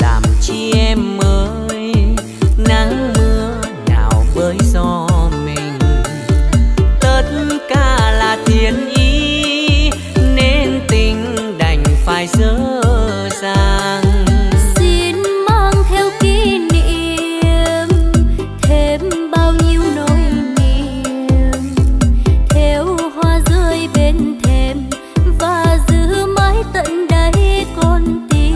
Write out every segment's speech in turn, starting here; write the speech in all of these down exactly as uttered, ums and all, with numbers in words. làm chi em ơi, nắng mưa nào với gió mình. Tất cả là thiên ý nên tình đành phải dỡ dàng. Xin mang theo kỷ niệm thêm bao nhiêu nỗi niềm, theo hoa rơi bên thềm và giữ mãi tận đáy con tim.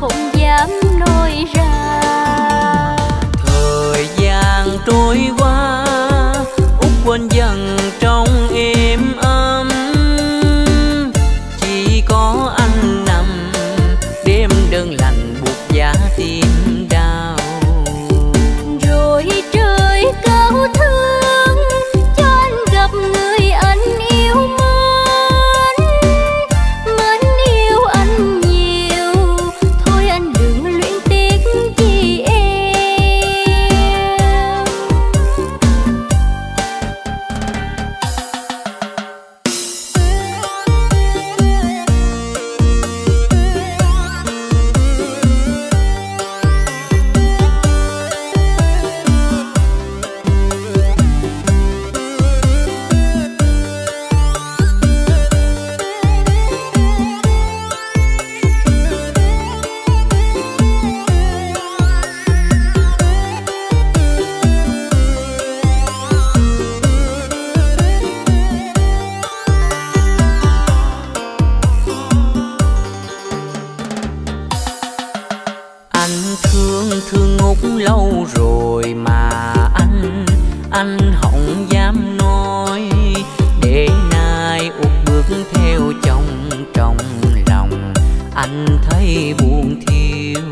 Không dám nói ra. quên dần trong êm ấm, chỉ có anh nằm đêm đơn lành buộc giá tim đau. Rồi trời cao thương cho anh gặp người anh yêu mến, mến yêu anh nhiều, thôi anh đừng luyến tiếc vì em. Lâu rồi mà anh, anh không dám nói, để nay út bước theo chồng trong lòng. Anh thấy buồn thiêu,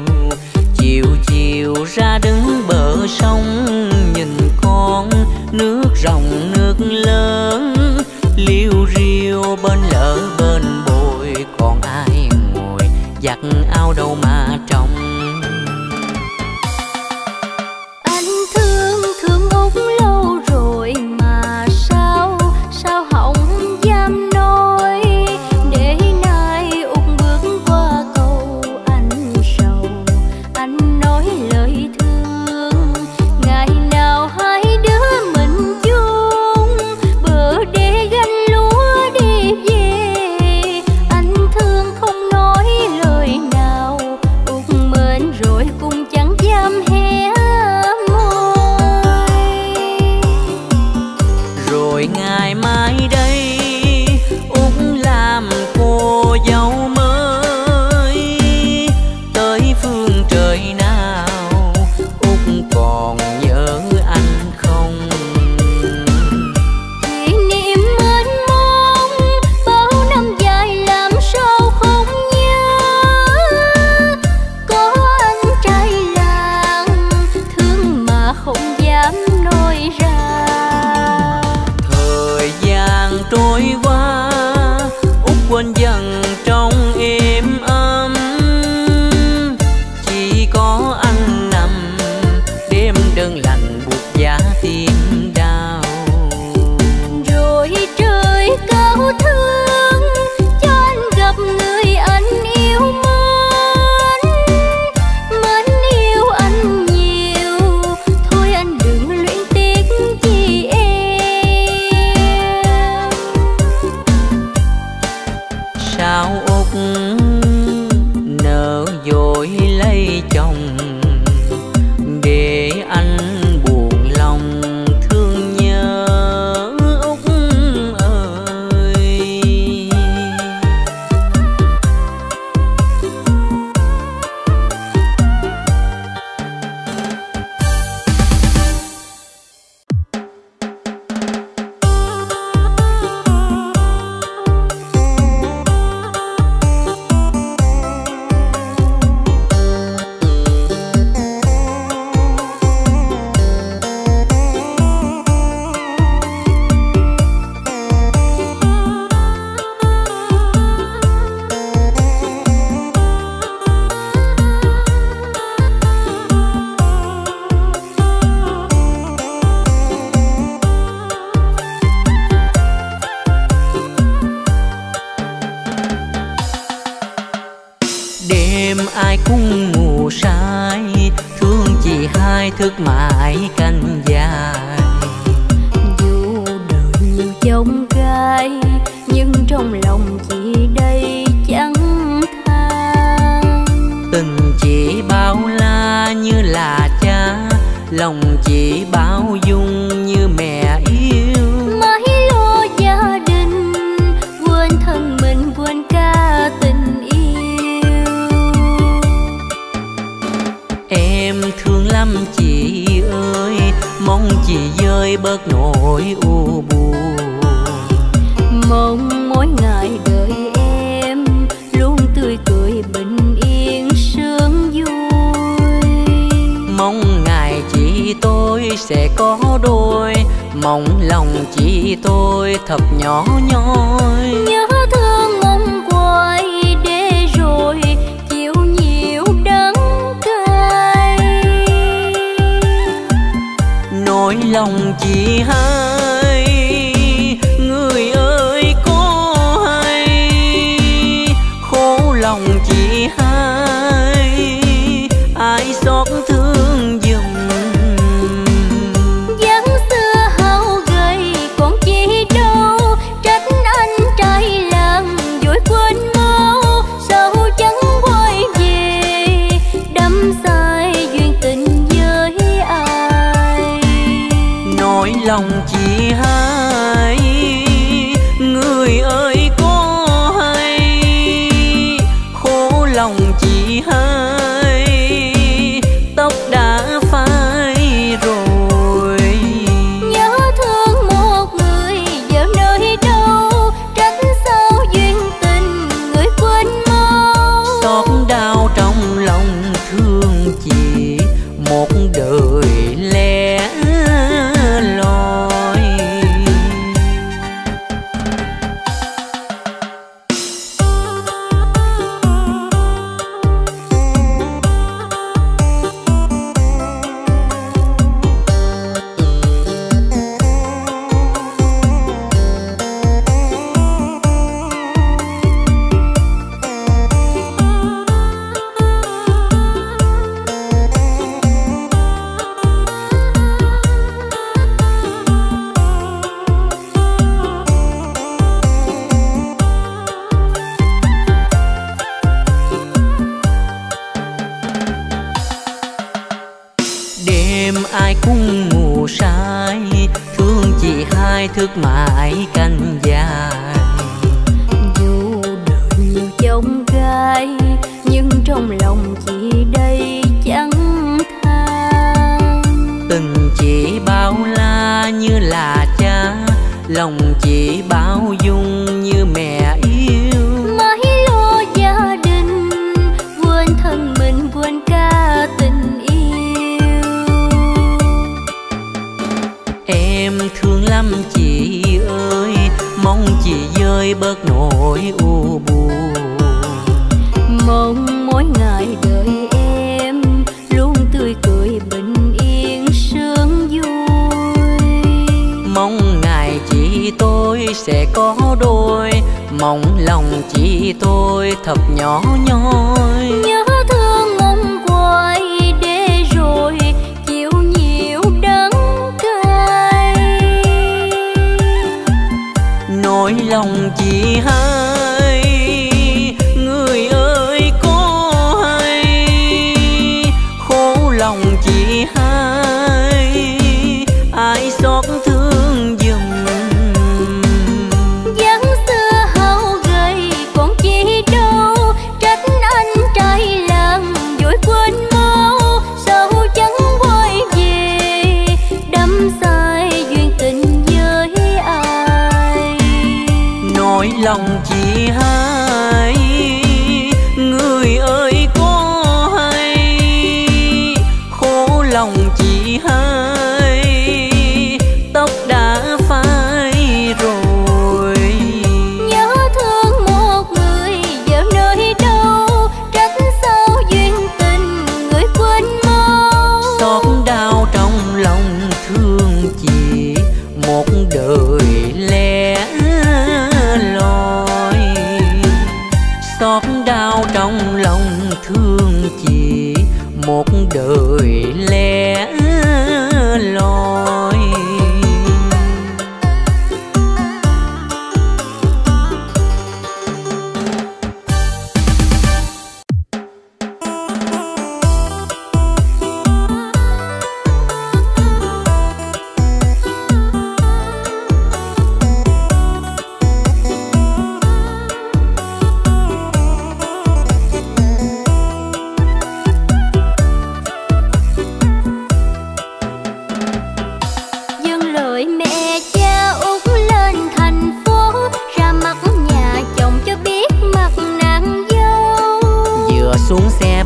chiều chiều ra đứng bờ sông, nhìn con nước rồng nước lớn, liêu riêu bên lỡ bên bồi, còn ai ngồi giặt ao đâu mà trông. mong chị dơi bớt nỗi u buồn, mong mỗi ngày đợi em luôn tươi cười bình yên sướng vui, mong ngày chị tôi sẽ có đôi, mong lòng chị tôi thật nhỏ nhoi. Nhớ thương mong quay để rồi chịu nhiều đắng cay, nỗi lòng chị hai người ơi có hay, khổ lòng chị hai ai xót thương giùm. Lòng chị hai người ơi có hay, khổ lòng chị hai tóc đã phai rồi. Nhớ thương một người giờ nơi đâu, tránh sao duyên tình người quên mau. Xót đau trong lòng thương chị một đời lẻ thức mãi canh dài. Dù đời nhiều chông gai nhưng trong lòng chị đây chẳng than. Tình chị bao la như là cha, lòng chị bao dung như mẹ yêu. Mãi lo gia đình quên thân mình quên cả tình yêu. Em thương lắm chị ơi, mong chị dơi bớt nỗi u buồn, mong mỗi ngày đợi em luôn tươi cười bình yên sướng vui, mong ngày chị tôi sẽ có đôi, mong lòng chị tôi thật nhỏ nhoi. Nhớ thương mong quay để rồi chịu nhiều đắng, nỗi lòng chị hai người ơi có hay, khổ lòng chị hai ai xót thương giùm. Vắng xưa hao gầy còn chị đâu, trách anh trai làng vội quên mau. Sao chẳng quay về đắm say duyên tình với ai, nỗi lòng chị hai người ơi có hay, khổ lòng chị hai tóc đã phai rồi. Nhớ thương một người giờ nơi đâu, tránh sao duyên tình người quên mau. Xót đau trong lòng thương chị một đời lẻ loi, xót đau trong lòng thương chị một đời lẻ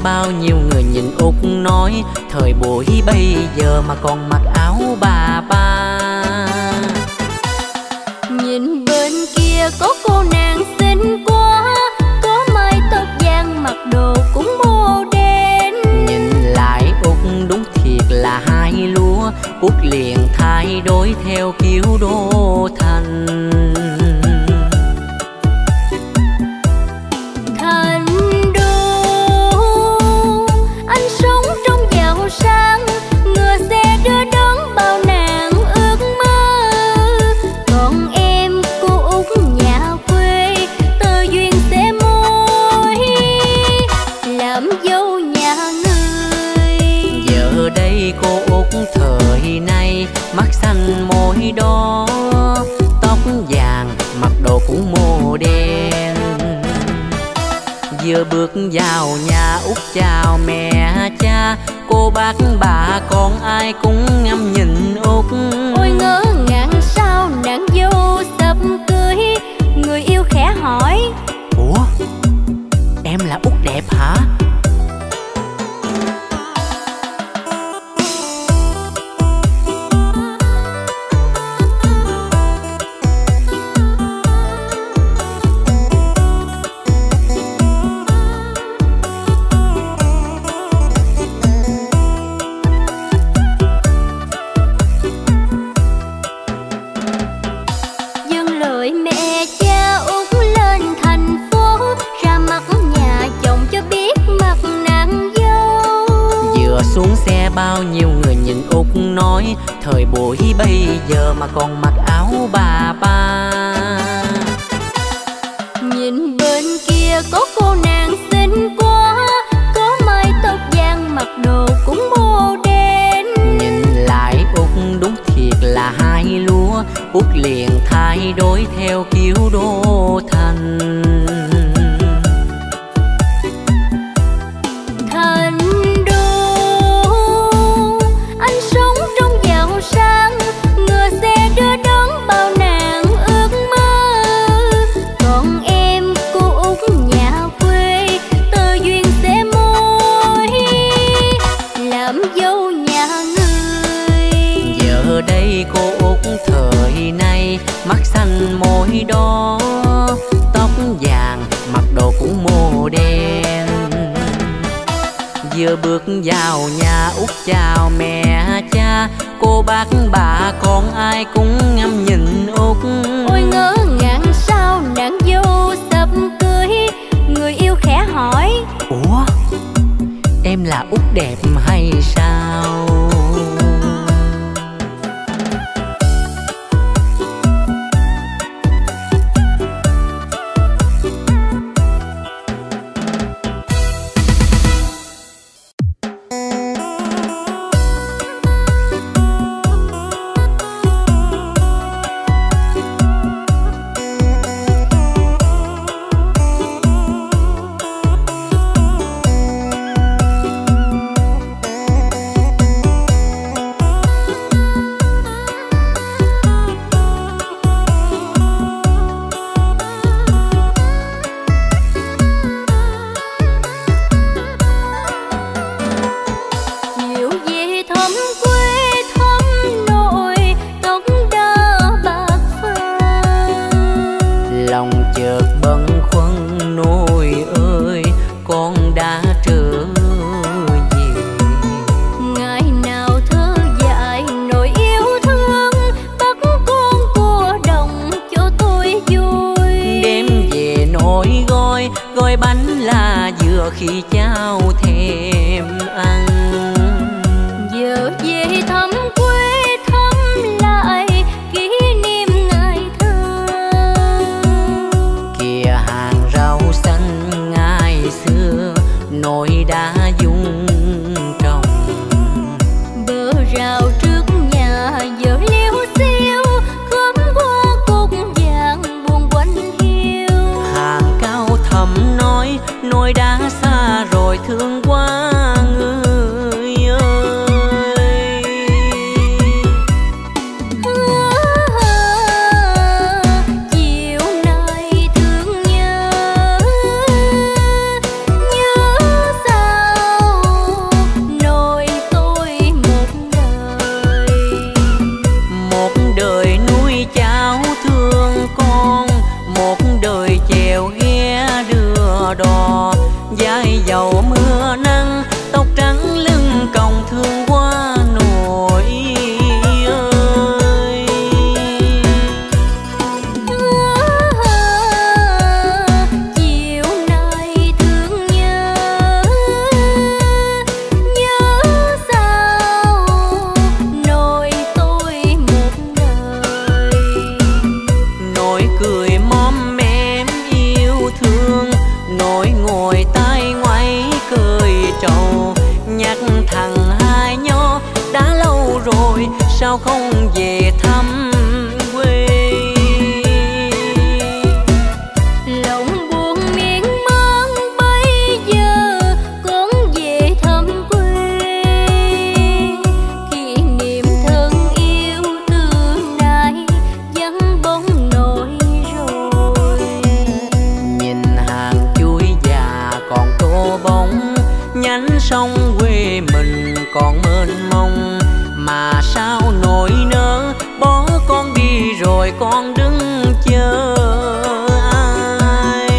bao nhiêu người nhìn Úc nói thời buổi bây giờ mà còn mặc áo bà ba. Nhìn bên kia có cô nàng xinh quá, có mái tóc vàng mặc đồ cũng mô đen. Nhìn lại Úc đúng thiệt là hai lúa, Úc liền thay đổi theo kiểu đô thành. Vừa bước vào nhà Út chào mẹ cha, cô bác bà con ai cũng ngắm nhìn Út. Ôi ngỡ ngàng sao nàng vô sập cưới, người yêu khẽ hỏi: Ủa, em là Út đẹp hả? Xuống xe bao nhiêu người nhìn Út nói thời buổi bây giờ mà còn mặc áo bà ba. Nhìn bên kia có cô nàng xinh quá, có mái tóc vàng mặc đồ cũng mô đen. Nhìn lại Út đúng thiệt là hai lúa, Út liền thay đổi theo kiểu đô thành. Môi đó tóc vàng mặc đồ cũng mô đen, vừa bước vào nhà Út chào mẹ cha, cô bác bà con ai cũng ngắm nhìn Út. Ôi ngỡ ngàng sao nàng vô sập cưới, người yêu khẽ hỏi: Ủa, em là Út đẹp hay sao? Thương rồi sao không về thăm quê. Lòng buồn miên man bây giờ con về thăm quê, kỷ niệm thân yêu tương lai vắng bóng nỗi rồi. Nhìn hàng chuối già còn tô bóng, nhánh sông quê mình còn mênh mông. Mà sao nỗi nỡ bỏ con đi rồi con đứng chờ ai.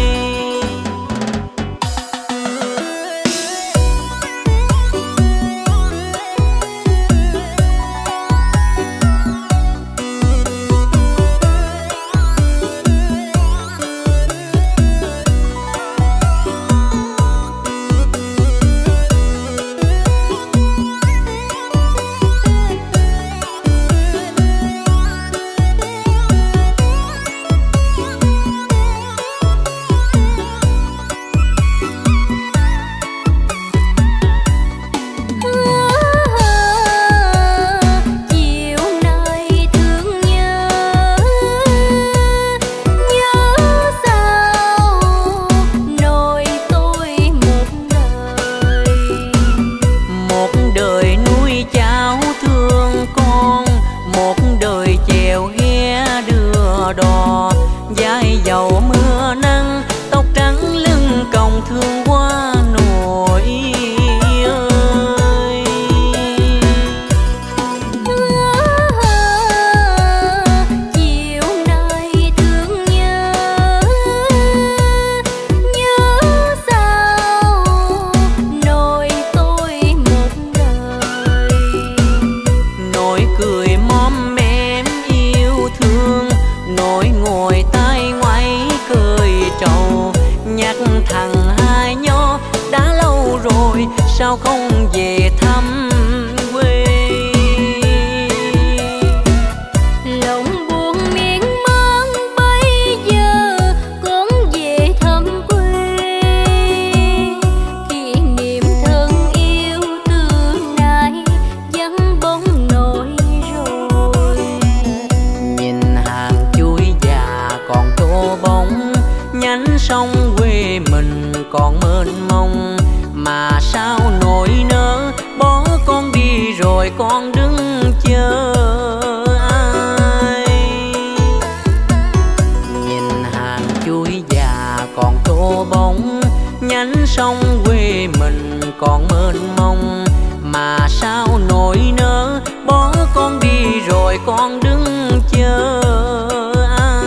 Sao không về thăm quê, lòng buồn miên man bây giờ con về thăm quê, kỷ niệm thân yêu tương lai vắng bóng nỗi rồi. Nhìn hàng chuối già còn tô bóng, nhánh sông quê mình còn mênh mông. Mà sao nỗi nỡ bỏ con đi rồi con đứng chờ ai. Nhìn hàng chuối già còn tô bóng, nhánh sông quê mình còn mênh mông. Mà sao nỗi nỡ bỏ con đi rồi con đứng chờ ai.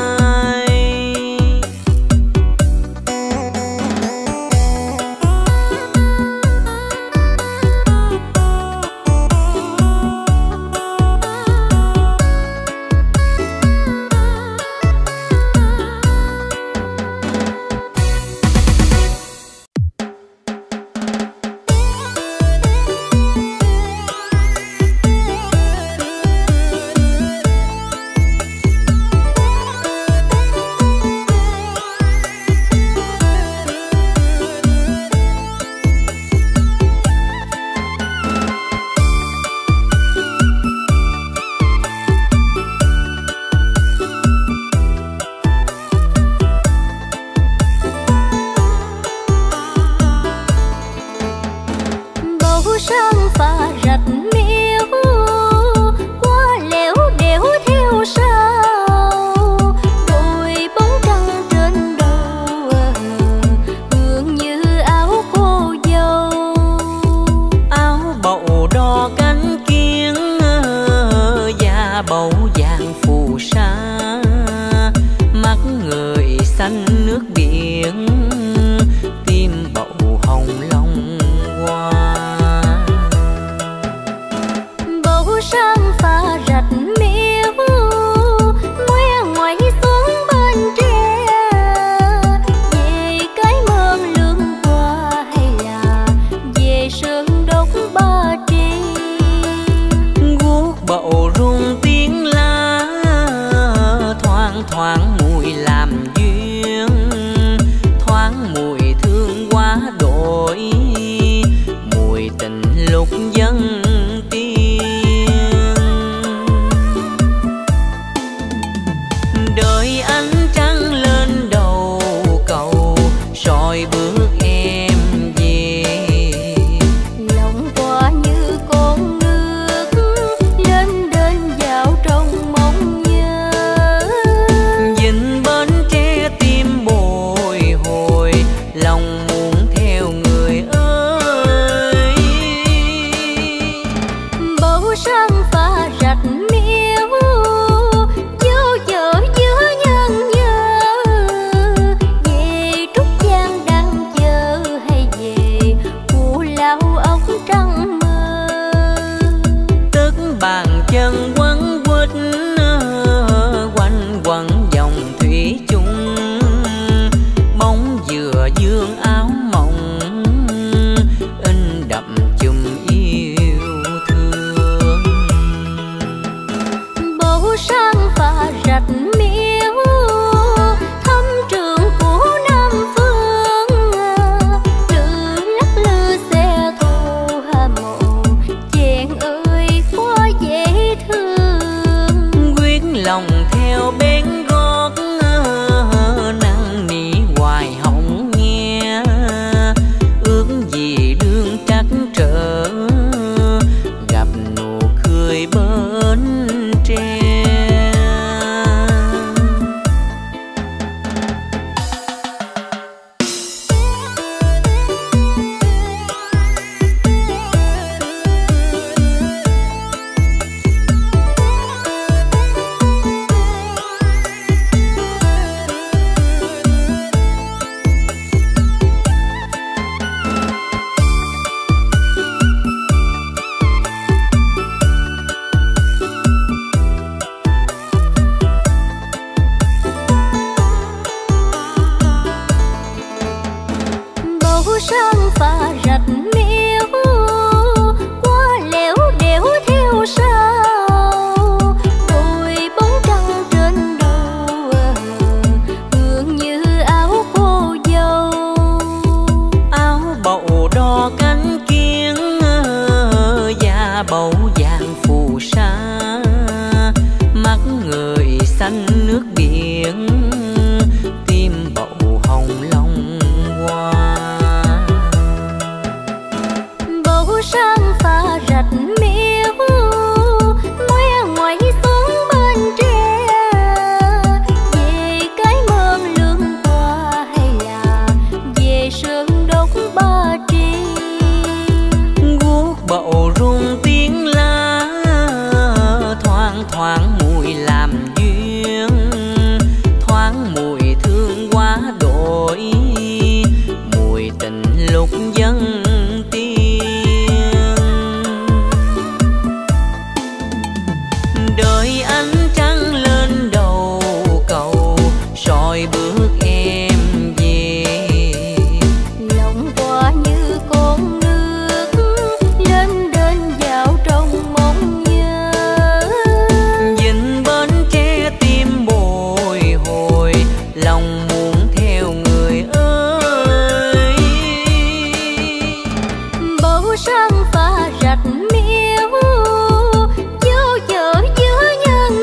Tiếng la lòng theo bên gót năn nỉ hoài hỏng nghe, ước gì đương trắc trở gặp nụ cười bên tre. Sang pha rạch miếu vô vợ giữa nhân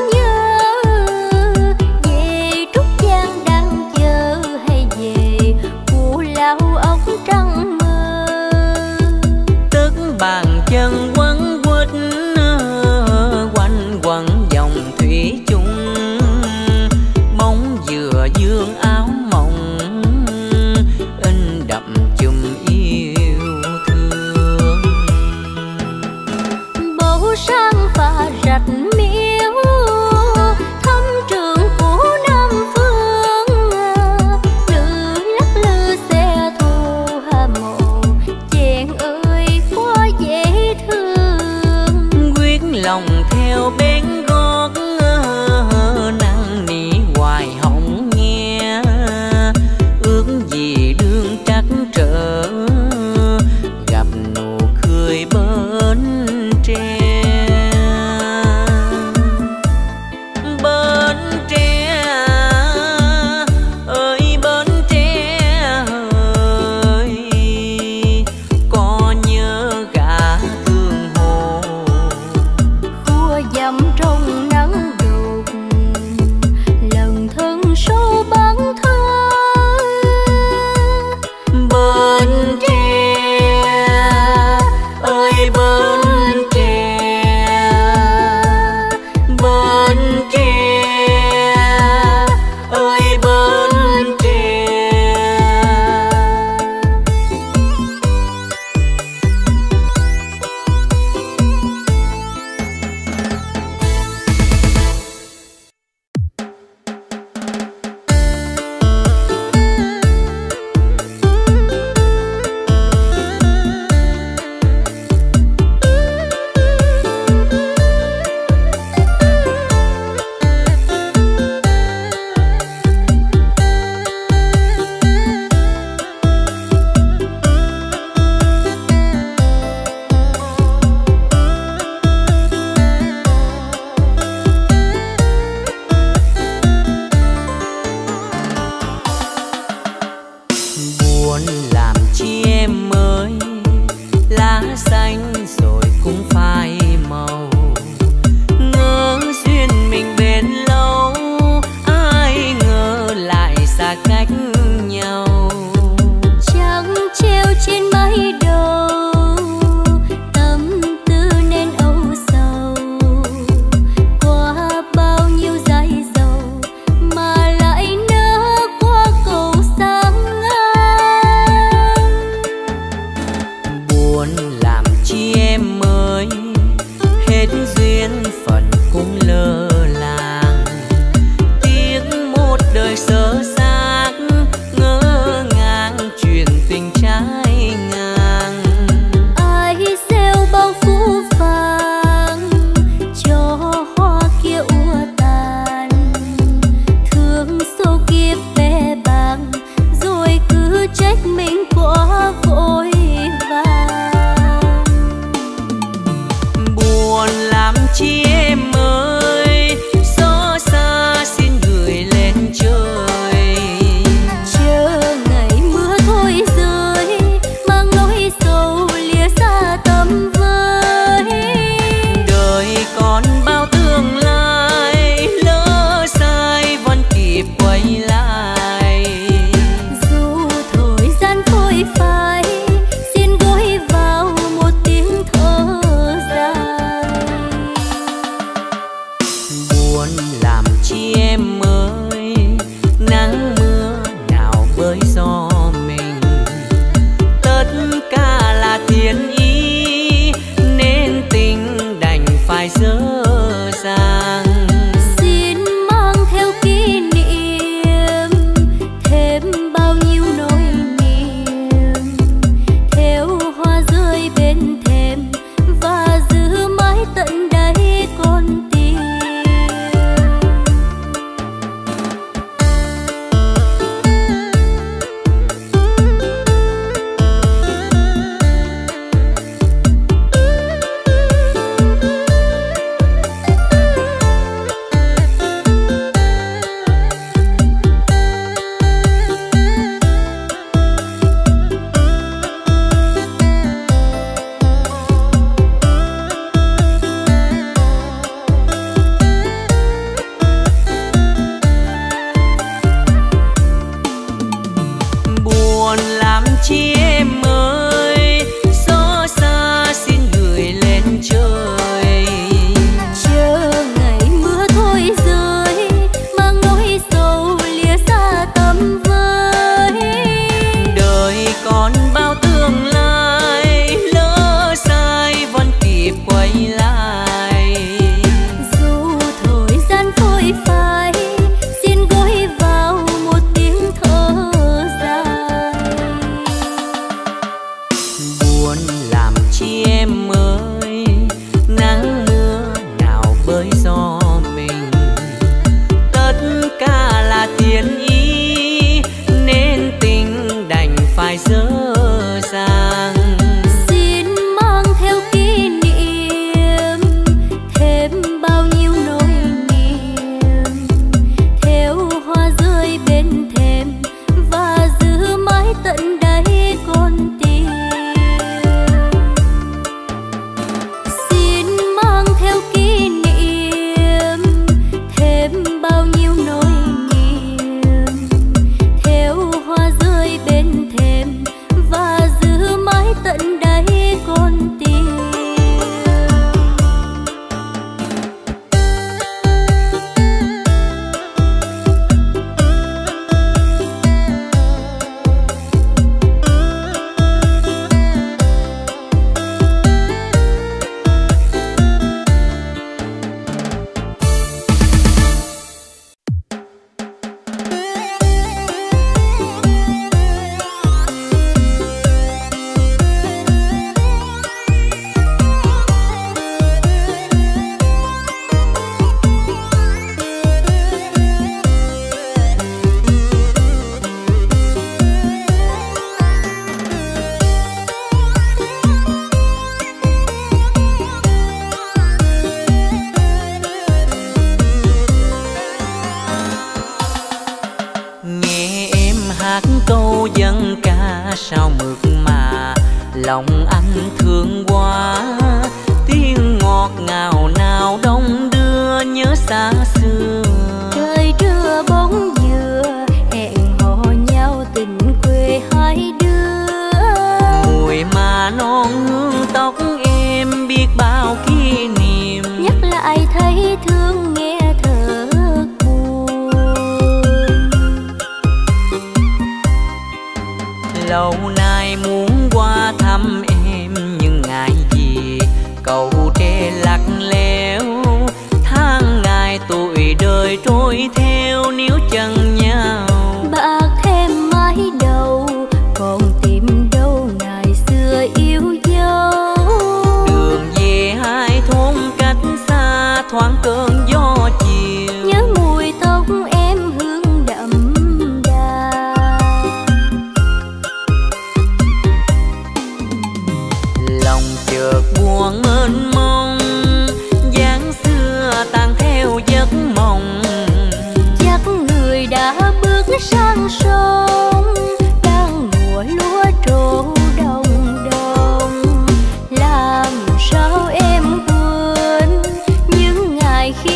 Khi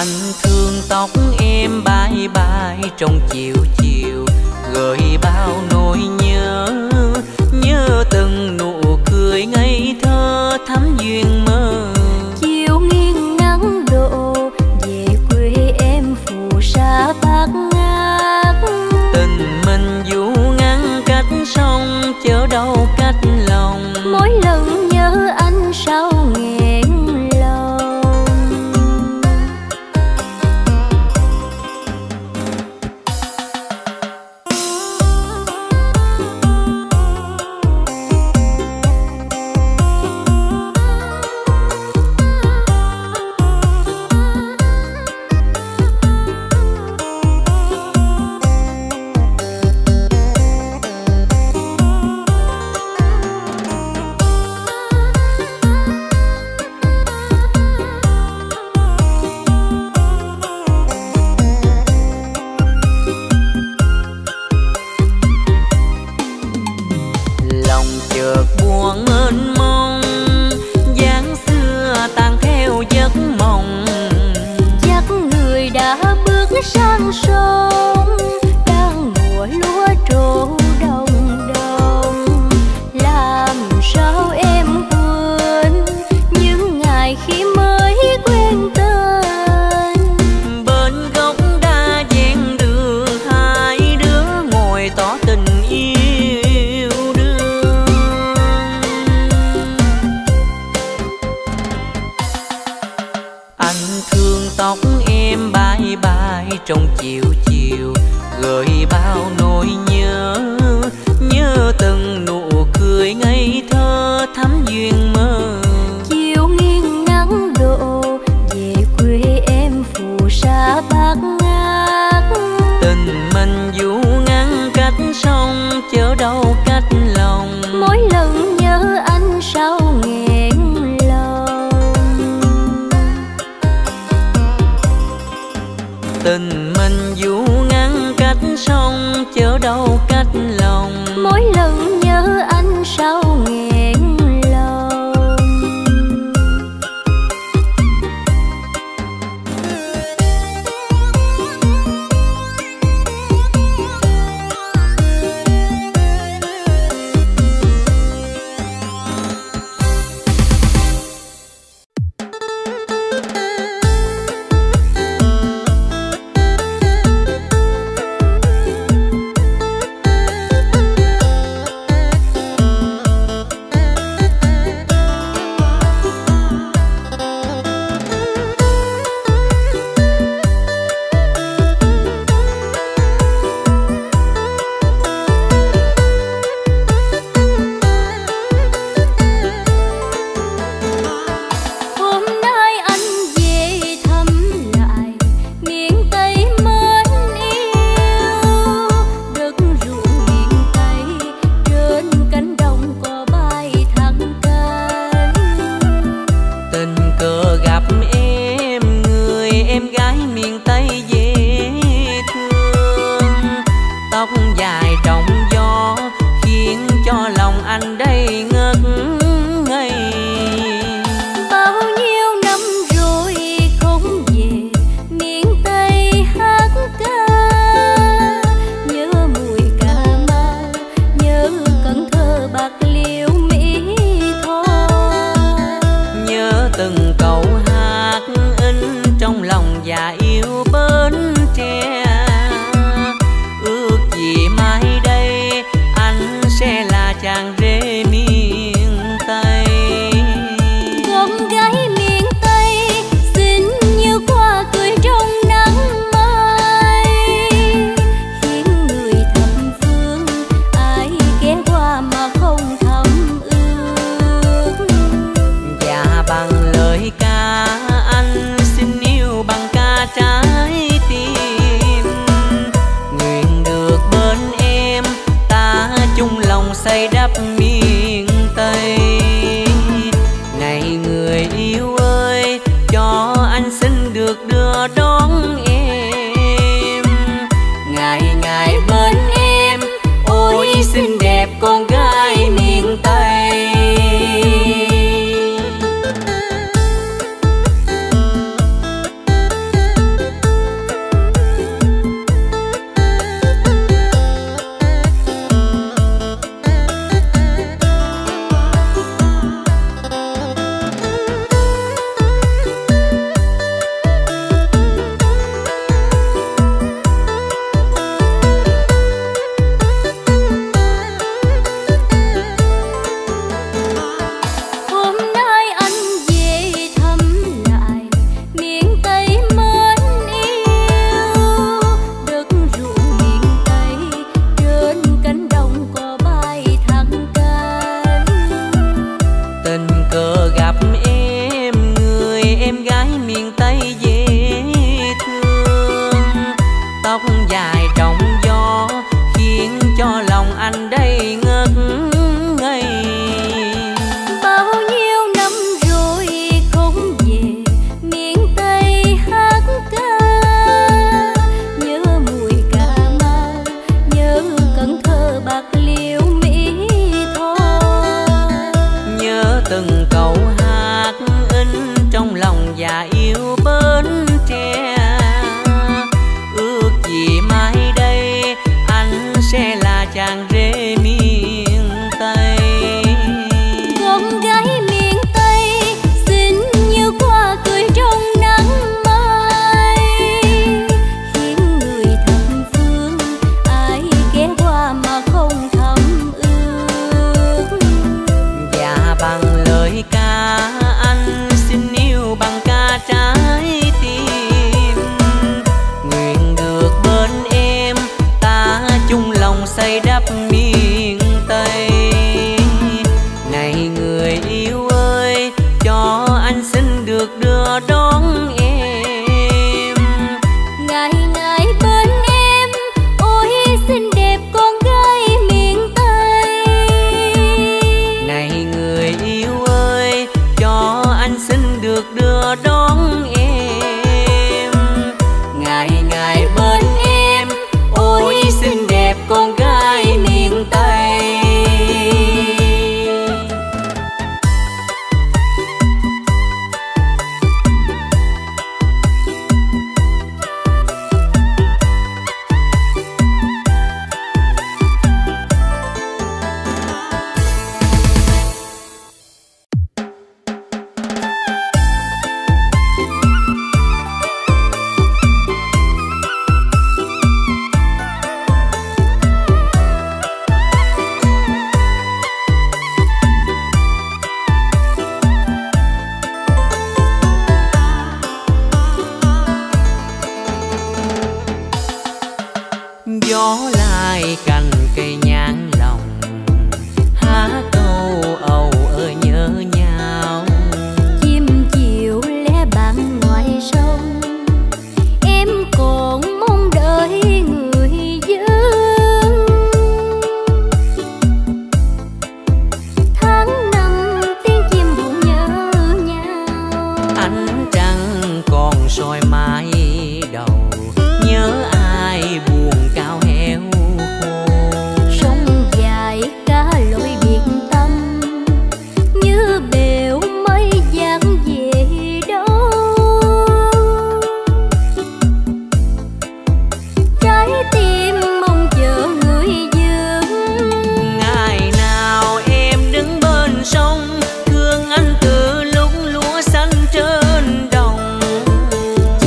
anh thương tóc em bay bay trong chiều chiều, gợi bao nỗi nhớ, nhớ từng nụ cười ngây thơ thắm duyên mơ. Chiều nghiêng nắng đổ về quê em phù sa bát ngát, tình mình dù ngăn cách sông chớ đâu cách lòng, mỗi lần nhớ anh sao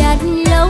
Hãy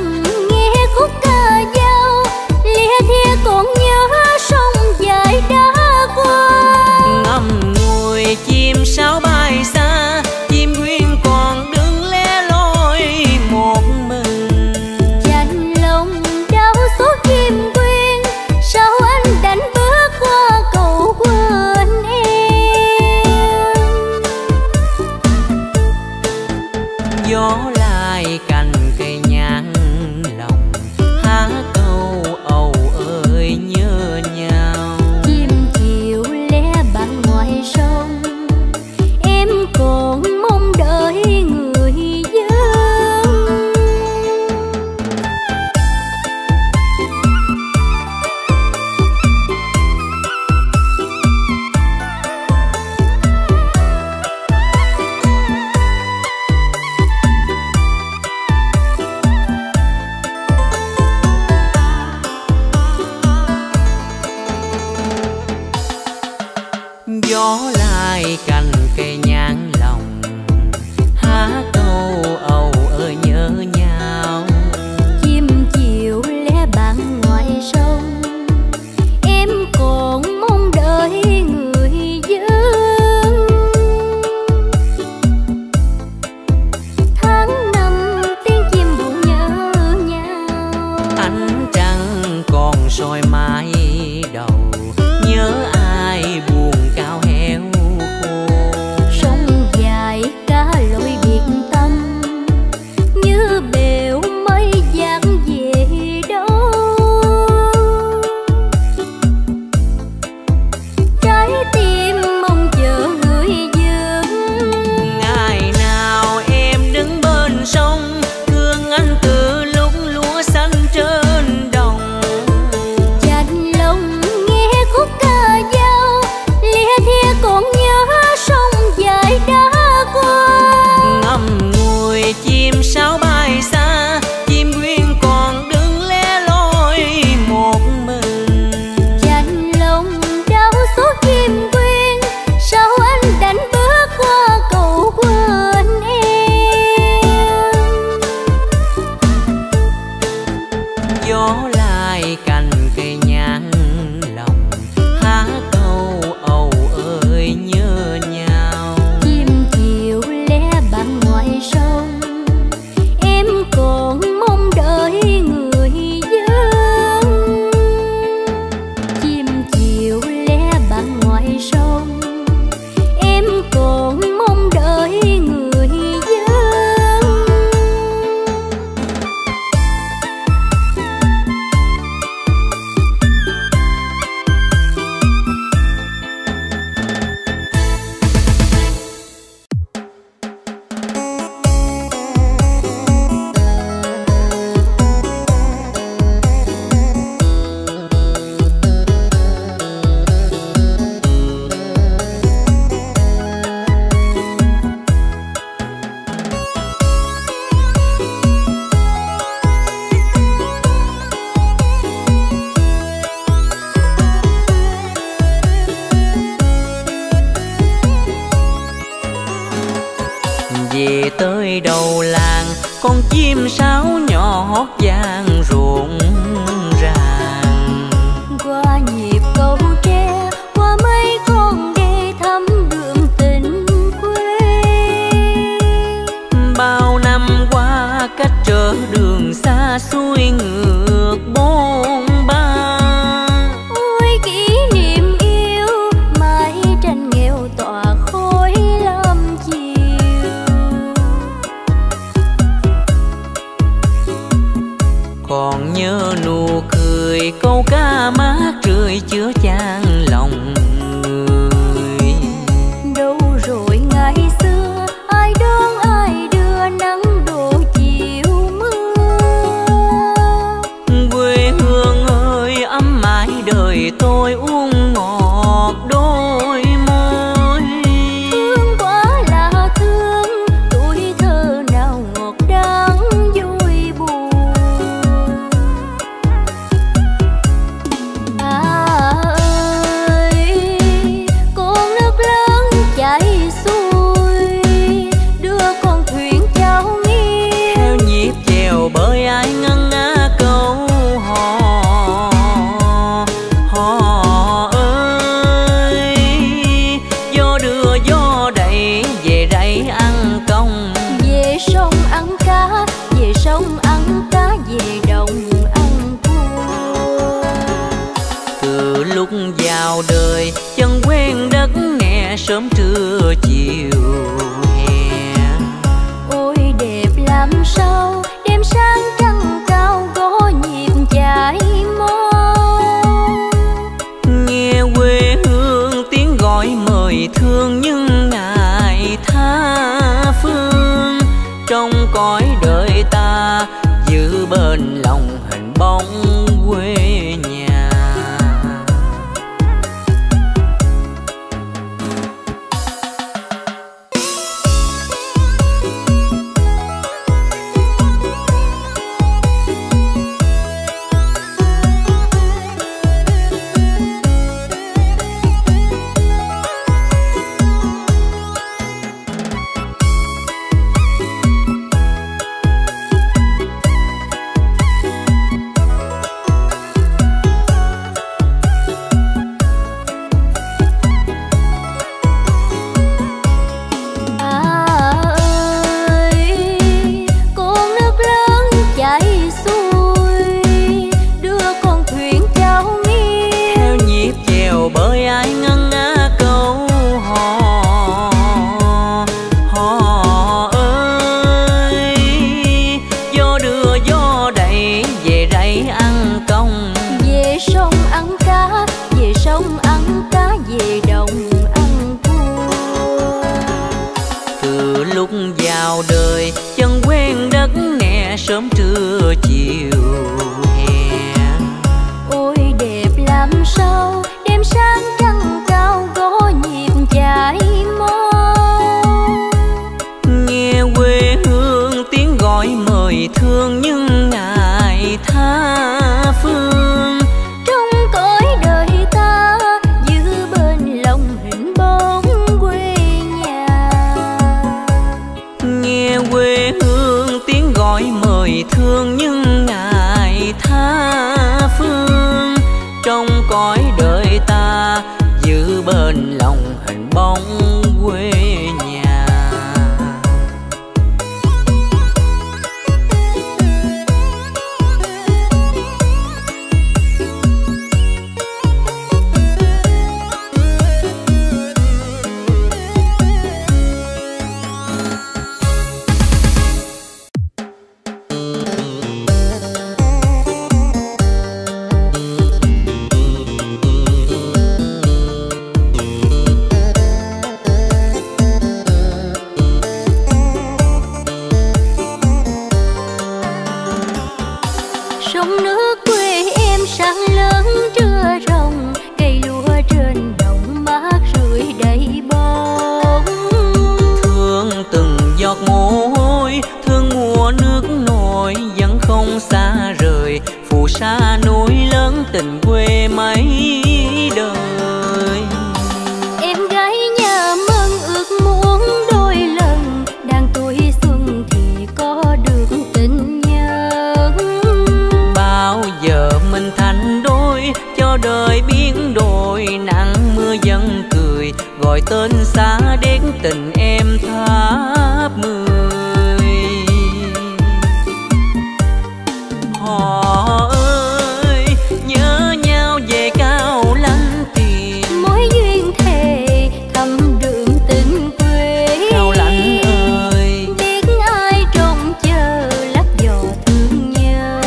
chim sáo nhỏ hót vang ruộng ràng. Qua nhịp câu tre, qua mấy con đê thắm bướm tình quê. Bao năm qua cách trở đường xa xuôi ngược bốn ba. Ôi kỷ niệm yêu, mãi tranh nghèo tỏa khói lâm chiều. Còn nhớ nụ cười câu ca mát rượi chứa chan lòng. Tôi uống ngọt đôi môi, thương quá là thương, tuổi thơ nào ngọt đắng vui buồn. À ơi, con nước lớn chảy xuôi, đưa con thuyền trao nghiêng theo nhịp chèo bơi ai ngân nga câu hò. Vào đời chân quen đất nghe sớm trưa chiều hè. Ôi đẹp làm sao đêm sáng trăng cao gõ nhịp chảy mau. Nghe quê hương tiếng gọi mời thương nhưng ngài tha phương. Trong cõi đời ta giữ bên lòng hình bóng quê nhà. Vào đời chân quen đất nghe sớm trưa chiều hè. Ôi đẹp làm sao đêm sáng trăng cao gõ nhịp chảy mau. Nghe quê hương tiếng gọi mời thương nhưng ngài tha phương. Trong cõi đời ta giữ bên lòng hình bóng. Quê hương tiếng gọi mời thương nhưng ngài tha phương. Trong cõi đời ta giữ bên lòng hình bóng quê nhà. Xa núi lớn tình quê mấy đời. Em gái nhà mong ước muốn đôi lần, đang tuổi xuân thì có được tình gọi tên xa đến tình em tháp mười. Họ ơi nhớ nhau về Cao Lãnh tiền, mối duyên thề thầm đường tình quê. Cao Lãnh ơi biết ai trông chờ lắp dò thương nhớ.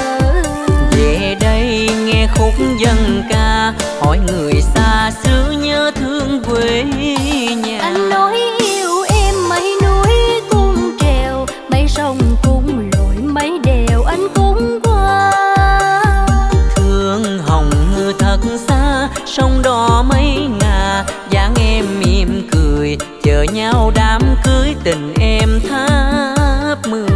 Về đây nghe khúc dân ca, hỏi người xa xứ nhớ thương quê nhà. Anh nói yêu em mấy núi cũng trèo, mấy sông cũng lội, mấy đèo anh cũng qua. Thương hồng thật xa, sông đỏ mấy ngà, dáng em mỉm cười, chờ nhau đám cưới tình em tháp mười.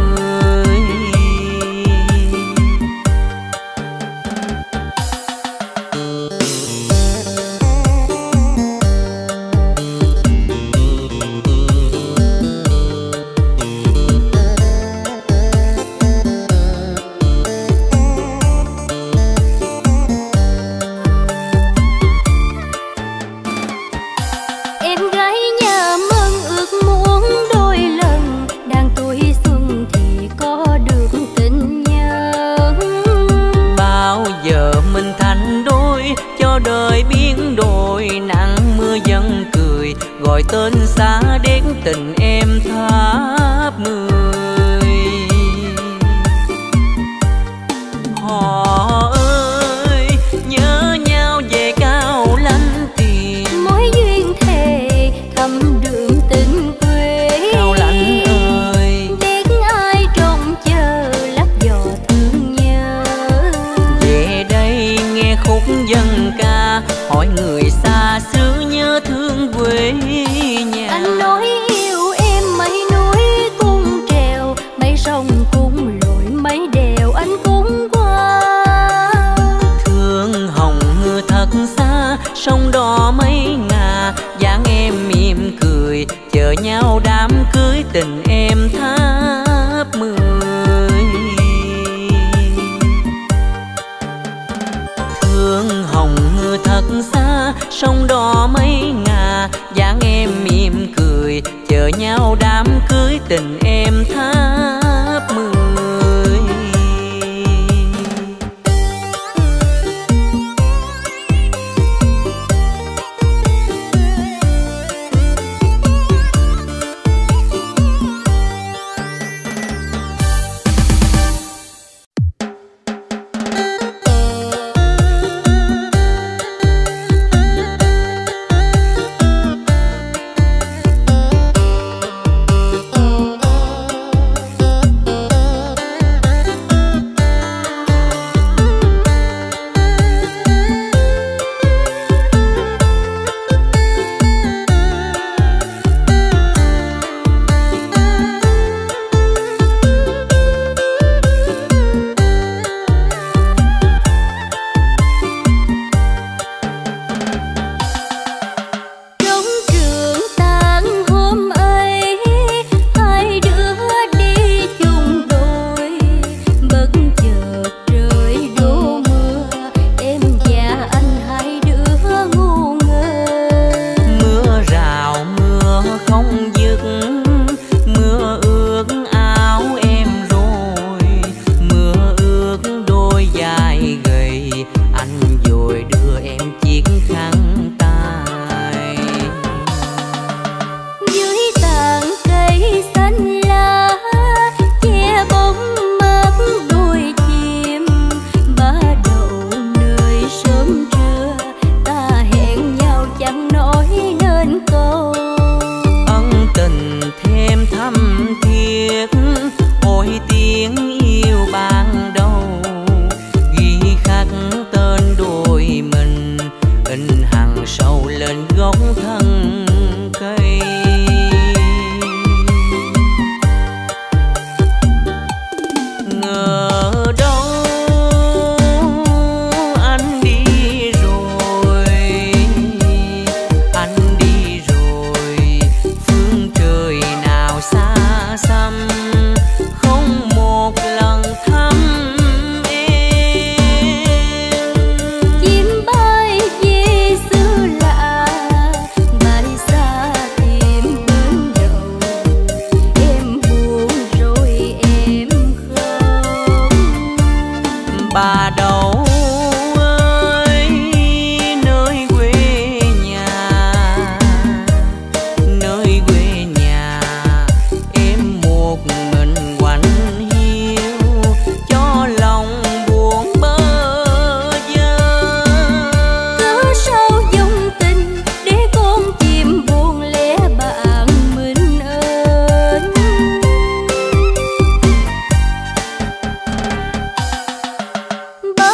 Gọi tên xa đến tình em tháp mười. Họ ơi nhớ nhau về Cao Lãnh tiền, mối duyên thề thầm đường tình quê. Cao Lãnh ơi biết ai trông chờ lắp dò thương nhớ. Về đây nghe khúc dân ca, hỏi người xa xứ nhớ thương quê nhà. Anh nói yêu em mấy núi cũng trèo, mấy sông cũng lội, mấy đèo anh cũng qua. Thương hồng thật xa, sông đỏ mấy ngà, dáng em mỉm cười, chờ nhau đám cưới tình em tháp mười. Thương hồng thật xa, bà đâu ơi, nơi quê nhà, nơi quê nhà em một mình quạnh hiu cho lòng buồn bơ vơ. Cớ sao dòng tình để con chim buồn lẻ bạn mình ơi. Bơ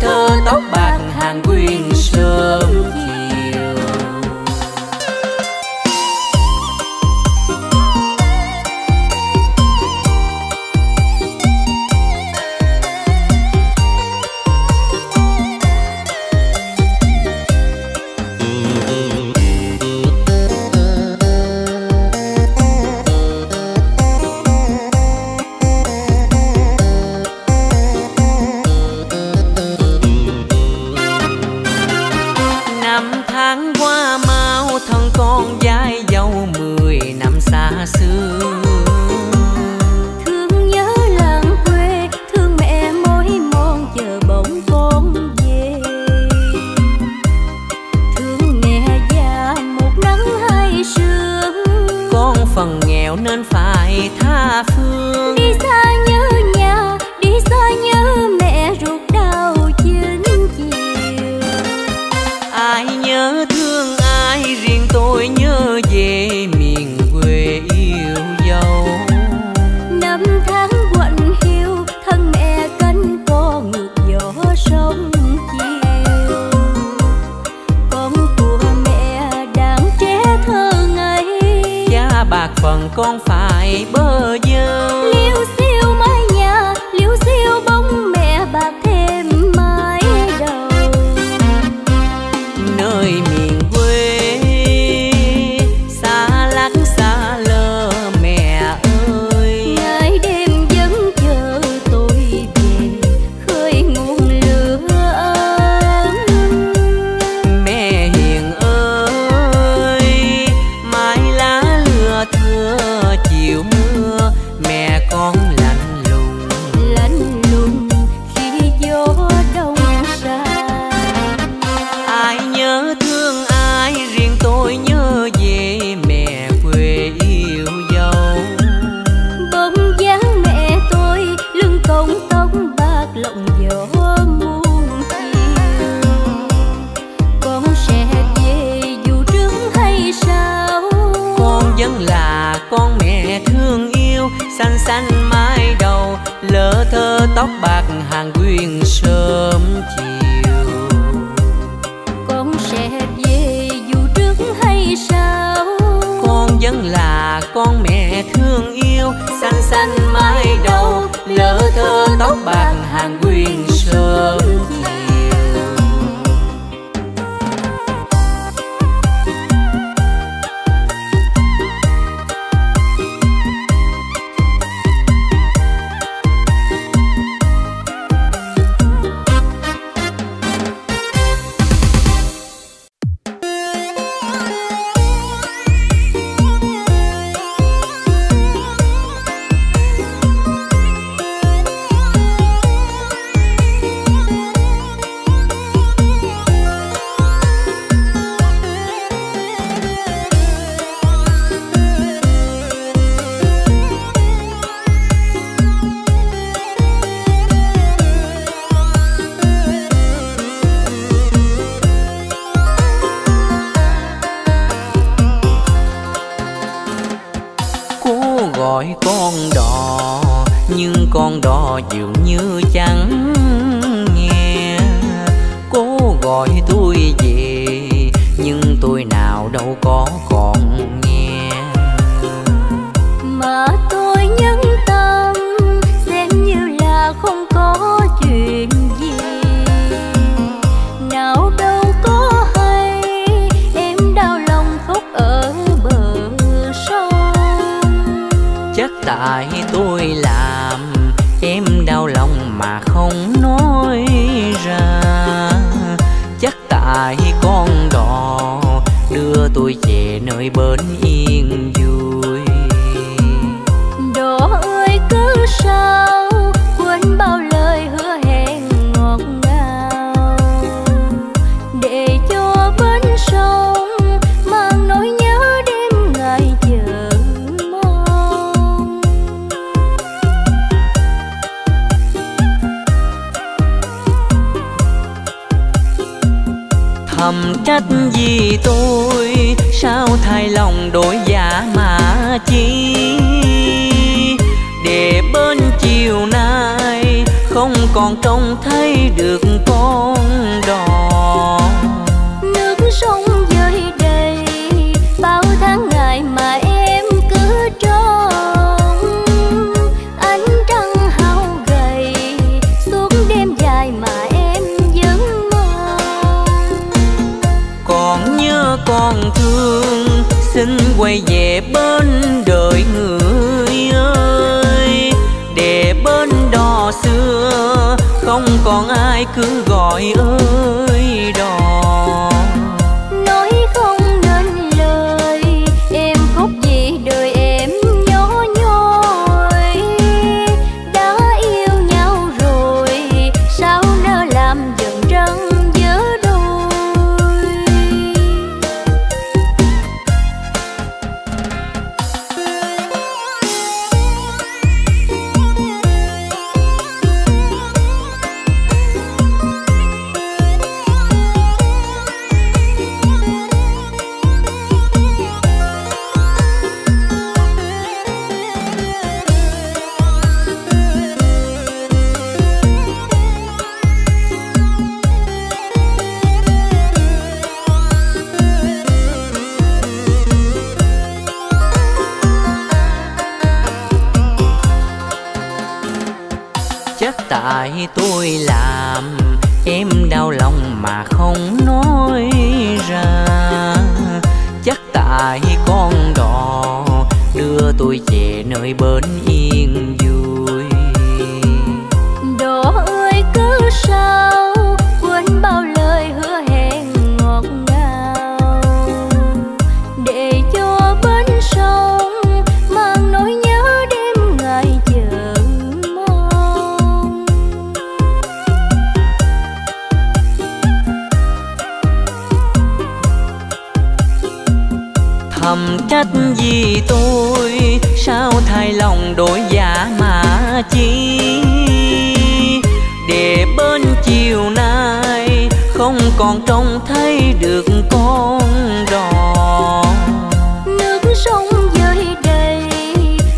thơ tóc bạc hàng quyên sớm chiều. Con còn trông thấy được con đò. Nước sông dơi đầy bao tháng ngày mà em cứ trông, ánh trăng hao gầy suốt đêm dài mà em vẫn mơ. Còn nhớ còn thương xin quay về bên đời người ơi, để bên đò xưa không còn ai cứ gọi ơi đò. Nói không nên lời em khúc gì đời em nhỏ nhoi, đã yêu nhau rồi sao nỡ làm giận trăng. Tại tôi làm em đau lòng mà không nói ra, chắc tại con đò đưa tôi về nơi bến yên vui. Đò ơi cứ sao quên bao lời hứa hẹn ngọt ngào, để cho bến sông mang nỗi nhớ đêm ngày chờ. Thầm trách vì tôi sao thay lòng đổi giả mà chi, để bên chiều nay không còn trông thấy được con đò. Nước sông dơi đầy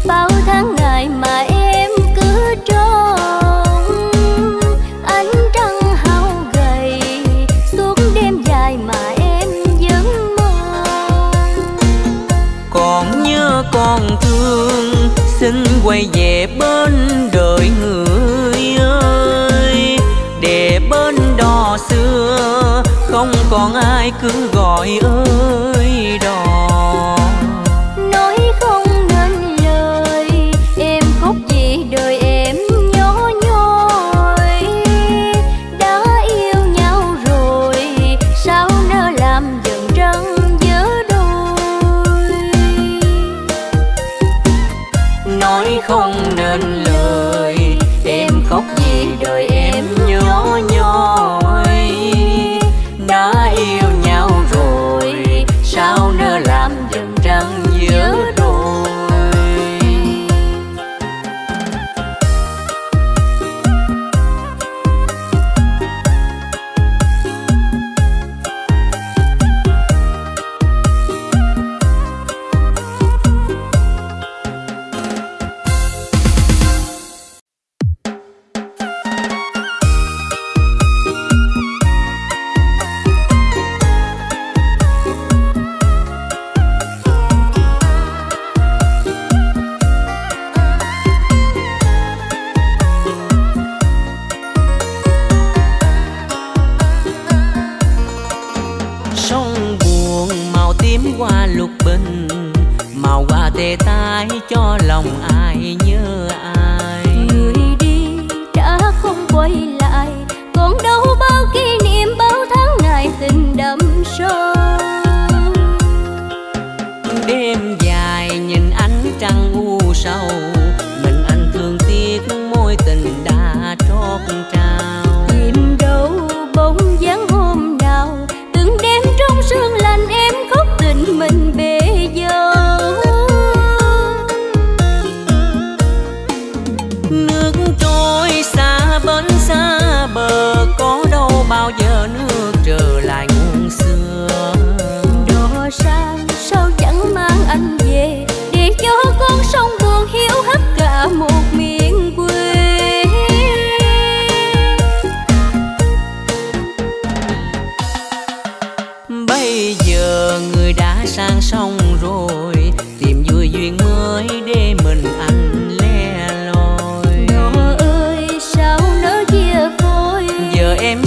bao tháng ngày mà em cứ trông, ánh trăng hao gầy suốt đêm dài mà em vẫn. Còn nhớ còn thương xin quay về bên đời người ơi, để bên đò xưa không còn ai cứ gọi ơi đò. Nói không nên lời em khóc vì đời em nhỏ nhoi, đã yêu nhau rồi sao nỡ làm giận trăng vỡ đôi. Nói không nên lời em khóc vì đời em nhỏ nhoi, đã yêu nhau rồi sao nỡ làm giận trăng vỡ đôi.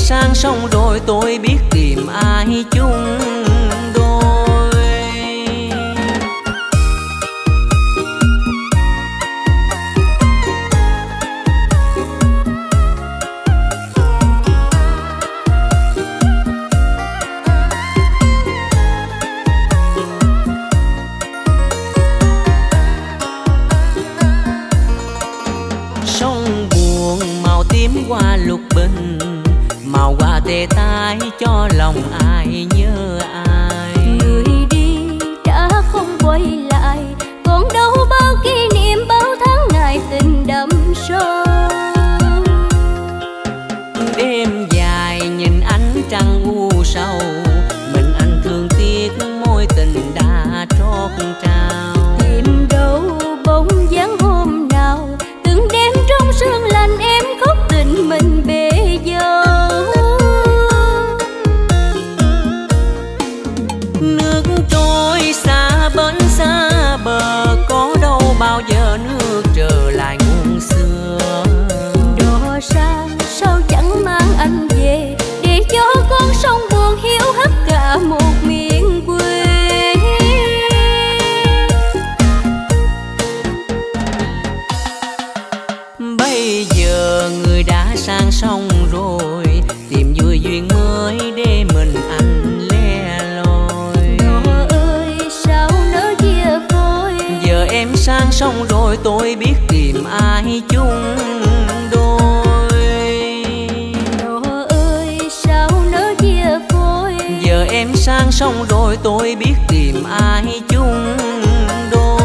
sang sông rồi tôi biết tìm ai chung đôi. Sông buồn màu tím qua lục bình, màu hoa tê tái cho lòng ai nhớ ai. Người đi đã không quay lại, còn đâu bao kỷ niệm, bao tháng ngày tình đậm sâu. Đêm dài nhìn ánh trăng u sầu, mình anh thương tiếc mối tình đã trót trao. Tìm đâu bóng dáng hôm nào, từng đêm trong sương lạnh em khóc tình mình bể dâu. Bao giờ nước trở lại nguồn xưa, đò xa sao chẳng mang anh về, để cho con sông buồn hiu hắt cả một miền quê. Bây giờ người đã sang sông rồi, tìm vui duyên mới để mình anh em sang sông rồi tôi biết tìm ai chung đôi. Đò ơi sao nỡ chia phôi, giờ em sang sông rồi tôi biết tìm ai chung đôi.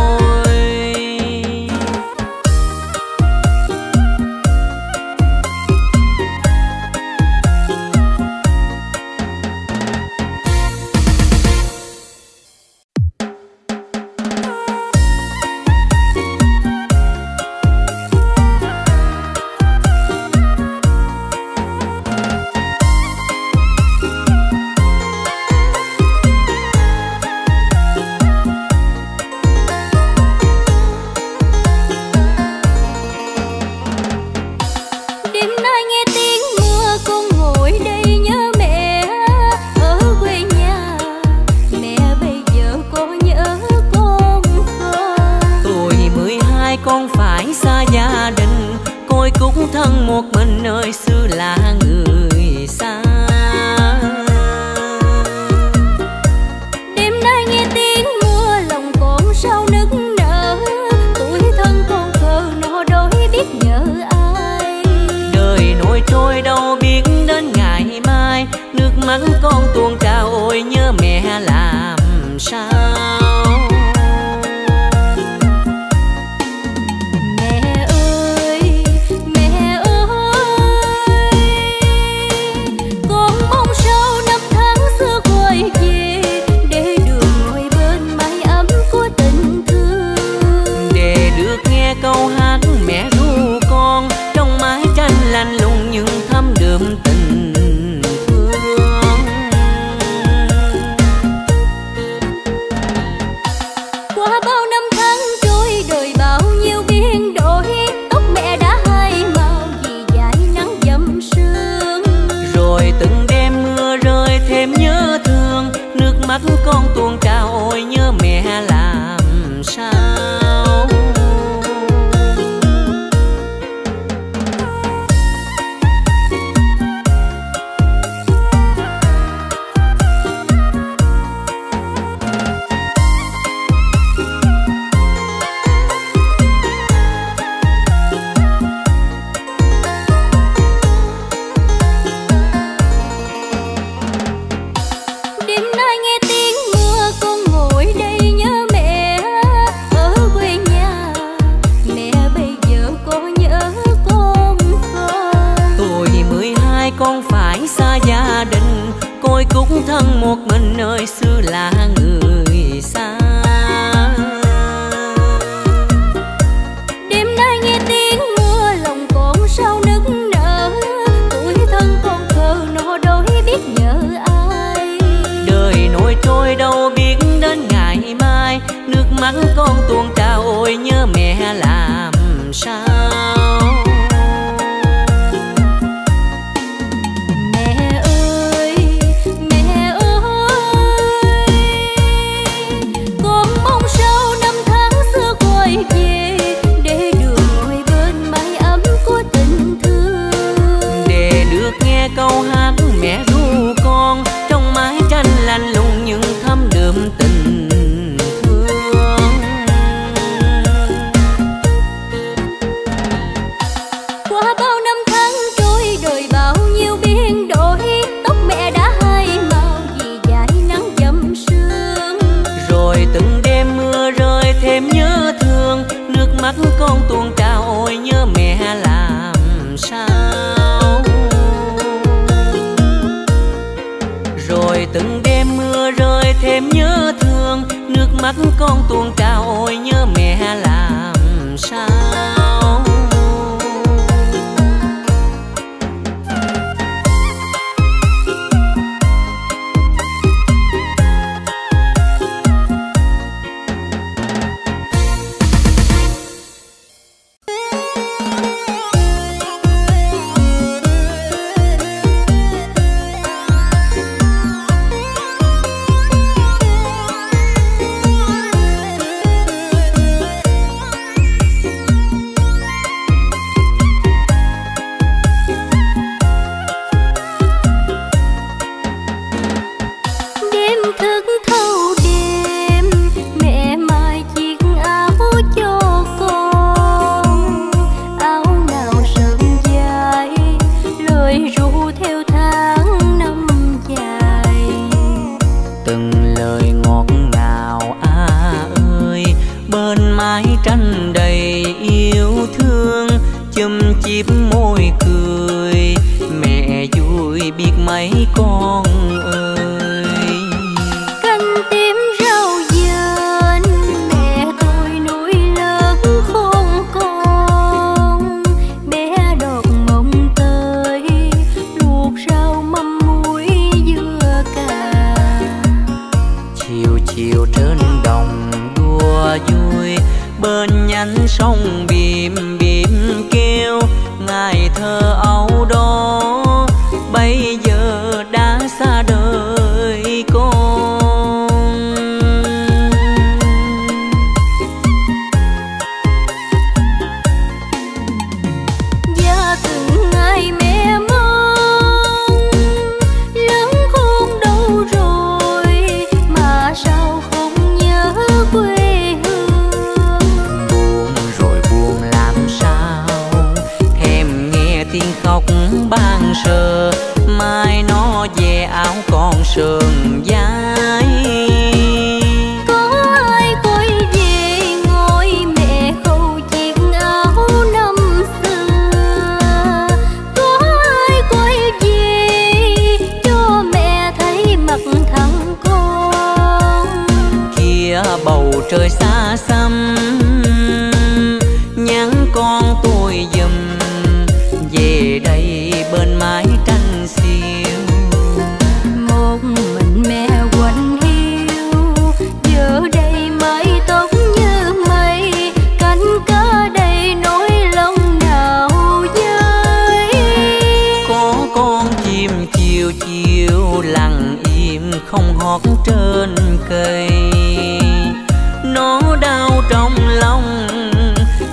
Mẹ trẻ ru con trong mái tranh lạnh lùng những thấm đượm tình thương. Qua bao năm tháng trôi đời bao nhiêu biến đổi, tóc mẹ đã hai màu vì dải nắng dầm sương. Rồi từng đêm mưa rơi thêm nhớ thương, nước mắt con tuôn trào ôi nhớ mẹ làm sao. Rồi từng đêm mưa rơi thêm nhớ thương, nước mắt con tuôn trào ôi nhớ mẹ làm sao.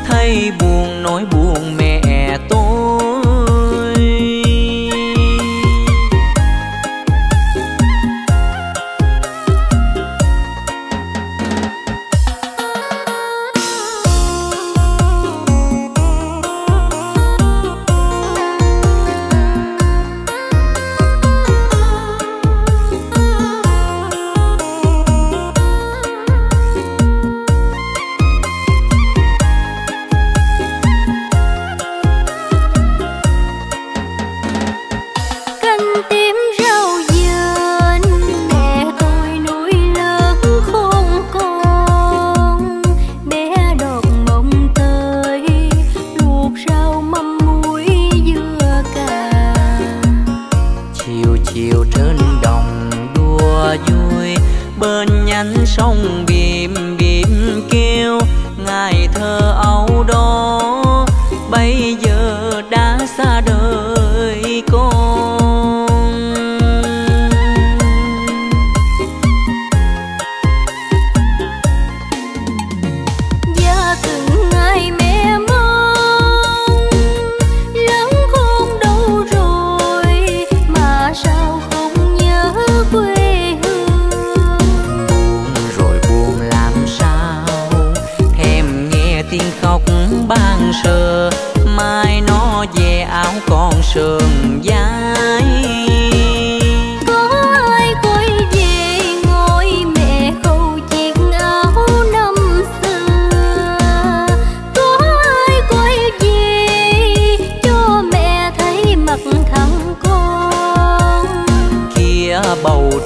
Hãy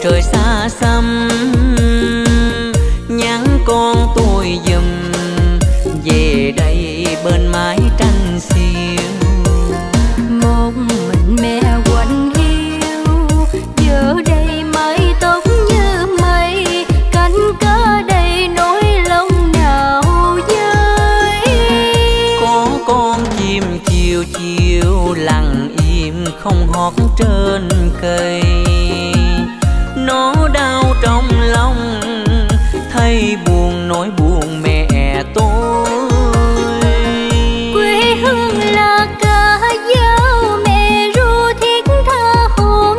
trời xa xăm, nhắn con tôi dùm về đây bên mái tranh xiêu. Một mình mẹ quạnh hiu giờ đây mái tóc như mây, cánh cá đầy nỗi lòng nào dơi. Có con chim chiều chiều lặng im không hót trên cây, nó đau trong lòng thấy buồn nỗi buồn mẹ tôi. Quê hương là cả dấu mẹ ru thiết tha hôm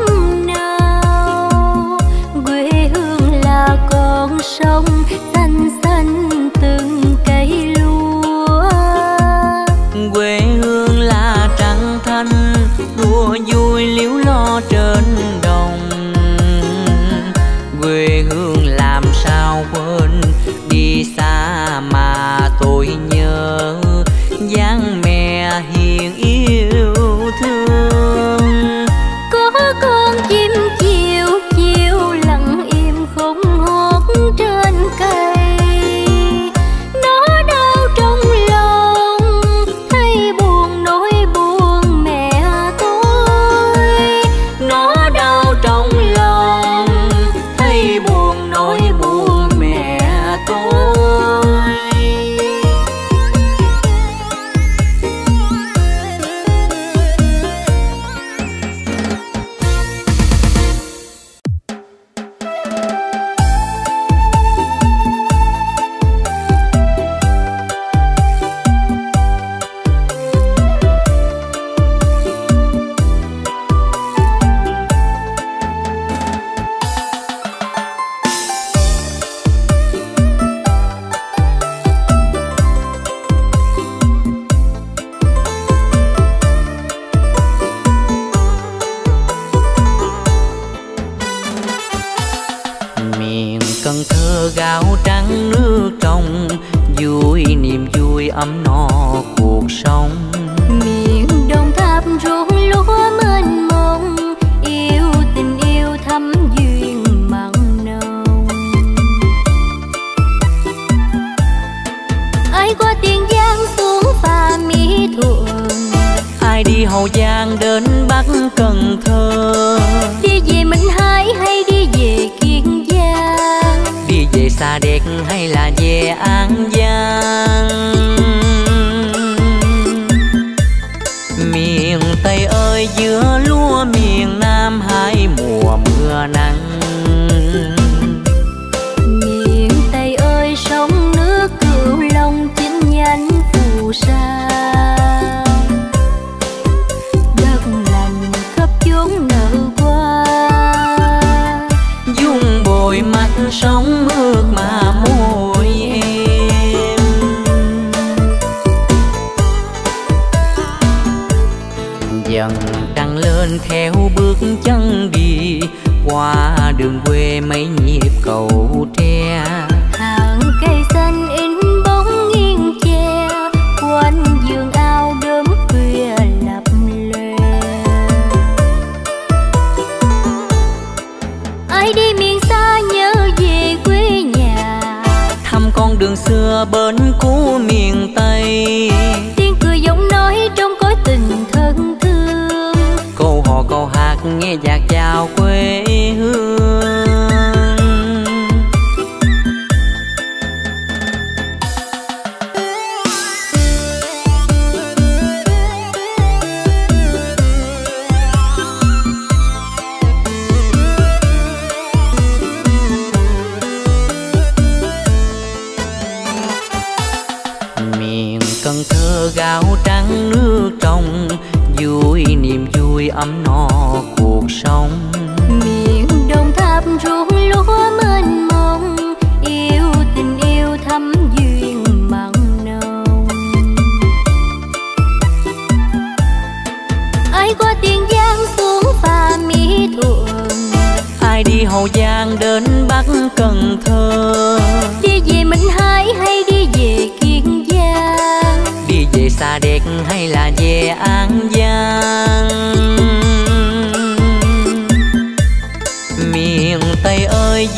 nào, quê hương là con sông xanh xanh từng cây lúa, quê hương là trăng thanh đùa vui liếu lo trên đồng, quê hương làm sao quên. Đi xa mà tôi nhớ dáng mẹ hiền yêu thương. Có con chim chiều chiều lặng im không hót trên cây, nó đau trong lòng thấy buồn nỗi buồn mẹ tôi. Nó đau trong lòng thấy buồn nỗi buồn mẹ tôi.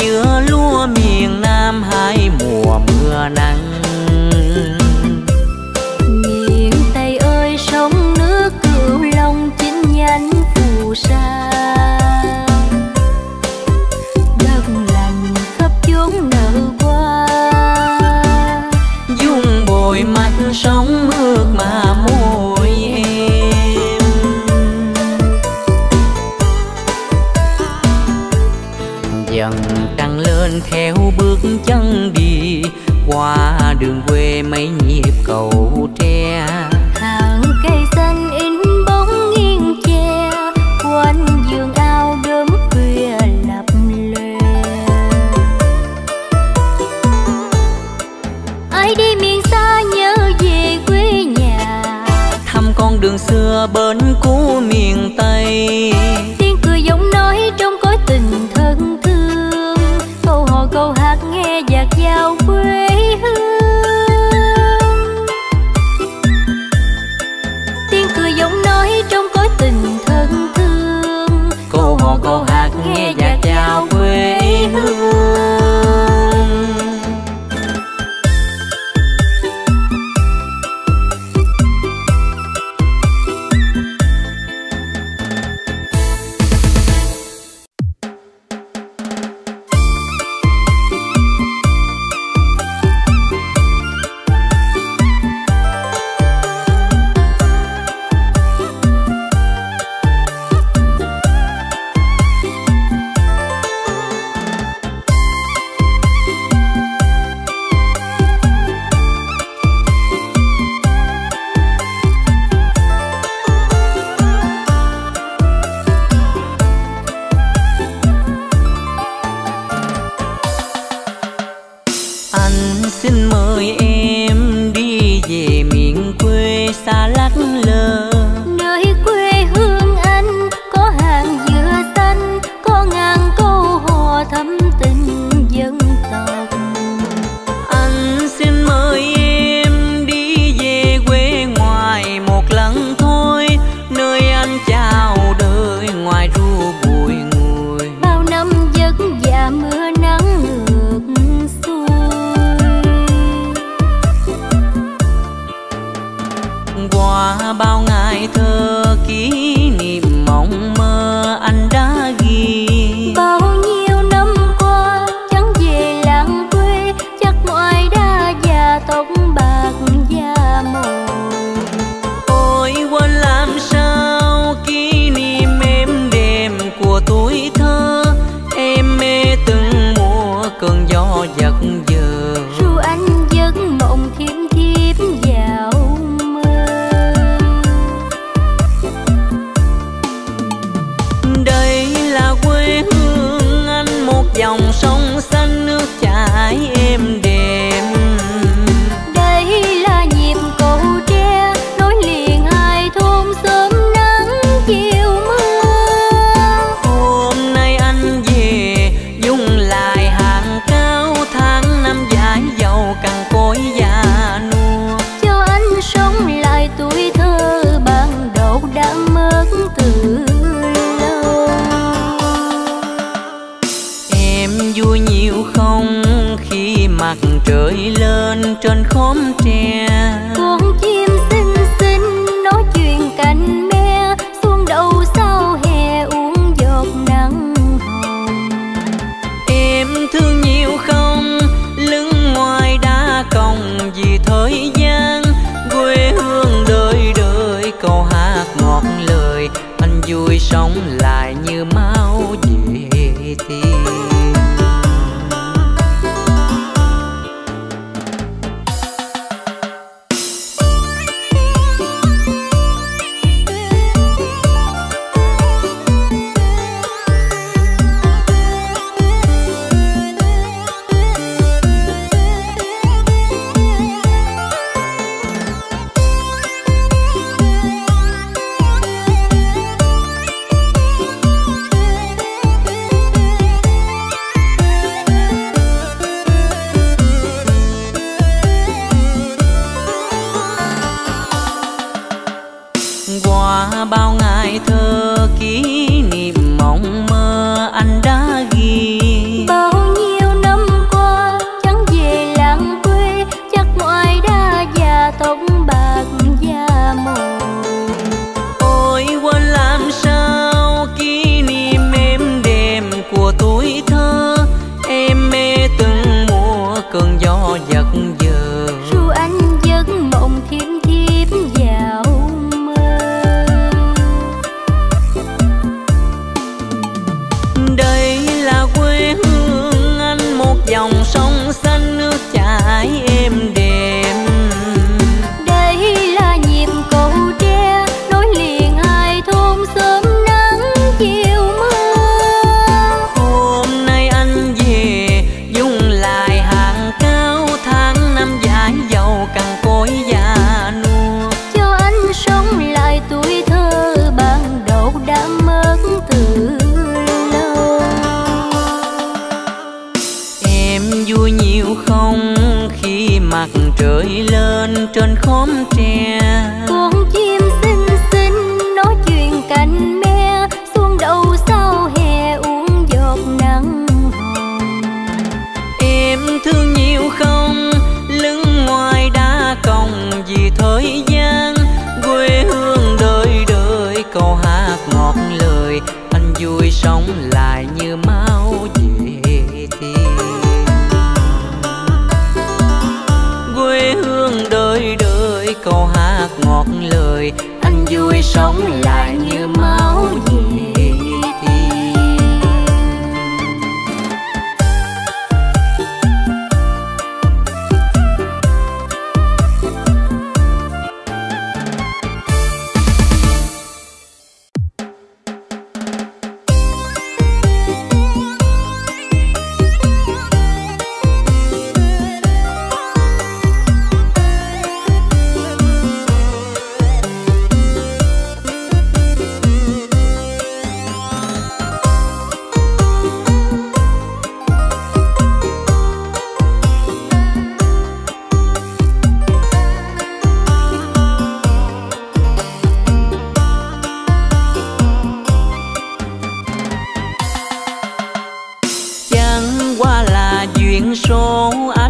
dưa lúa miền Nam hai mùa mưa nắng. Miền Tây ơi sông nước Cửu Long chín nhánh phù sa, đất lành khắp chốn nở qua. Dung bồi mạch sóng nước mà môi em, dần trăng lên khéo bước chân đi qua đường quê mấy nhịp cầu tre. Hàng cây xanh in bóng nghiêng che quanh giường ao gớm khuya lập lè. Ai đi miền xa nhớ về quê nhà, thăm con đường xưa bến cũ miền Tây. Tiếng cười giọng nói trong cõi tình thân thương, câu hò câu hát nghe dạt dào quê hương. Tiếng cười giọng nói trong cõi tình thân thương, câu hò câu hát nghe dạt dào quê hương. trời lên trên khóm tre, con chim xinh xinh nói chuyện cành me, xuân đầu sau hè uống giọt nắng hồng. Em thương nhiều không, lưng ngoài đã còng vì thời gian, quê hương đời đời câu hát ngọt lời, anh vui sống lại như máu về thiên. Đời đời câu hát ngọt lời, anh vui sống lại như máu về thiên.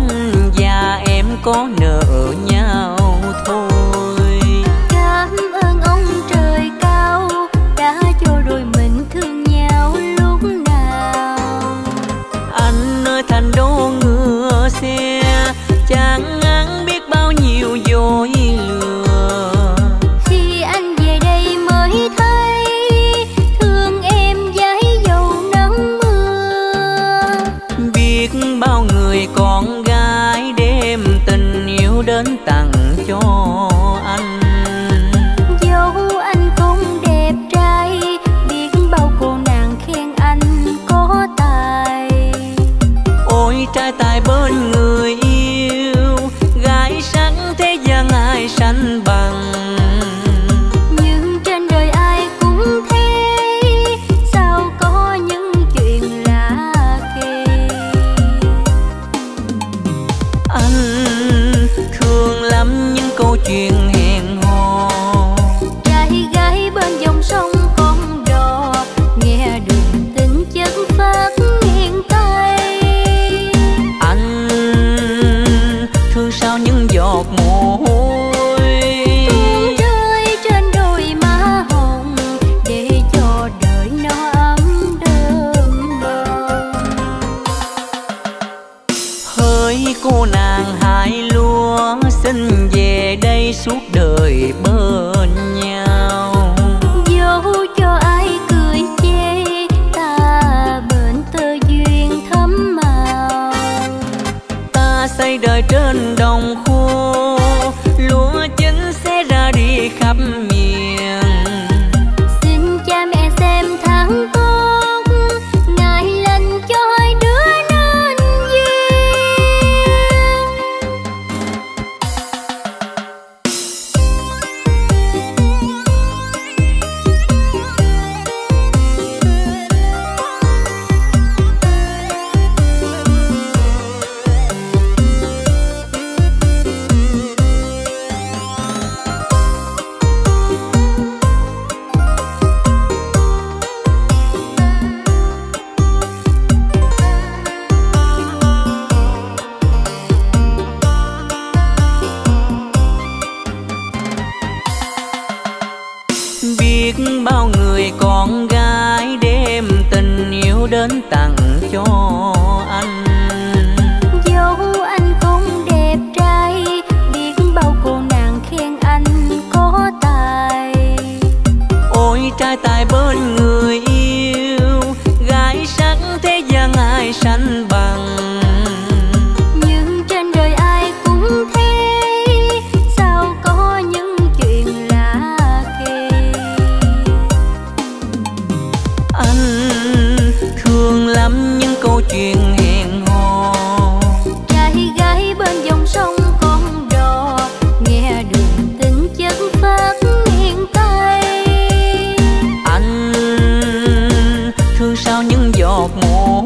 Mồ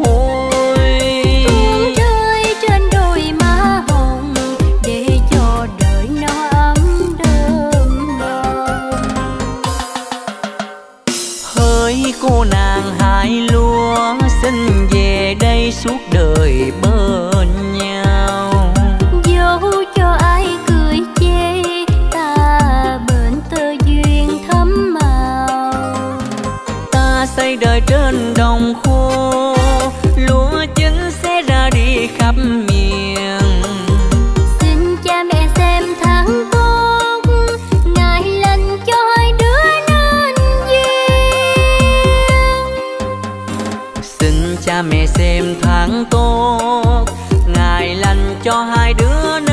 hôi tuôn rơi trên đôi má hồng để cho về đây suốt đời bên nhau. Dẫu cho ai cười chê ta bên tơ duyên thấm màu, ta xây đời trên đồng khô, lúa chín sẽ ra đi khắp miền. Xin cha mẹ xem tháng tốt, ngài lành cho hai đứa nên duyên. Xin cha mẹ xem tháng tốt, ngài lành cho hai đứa nên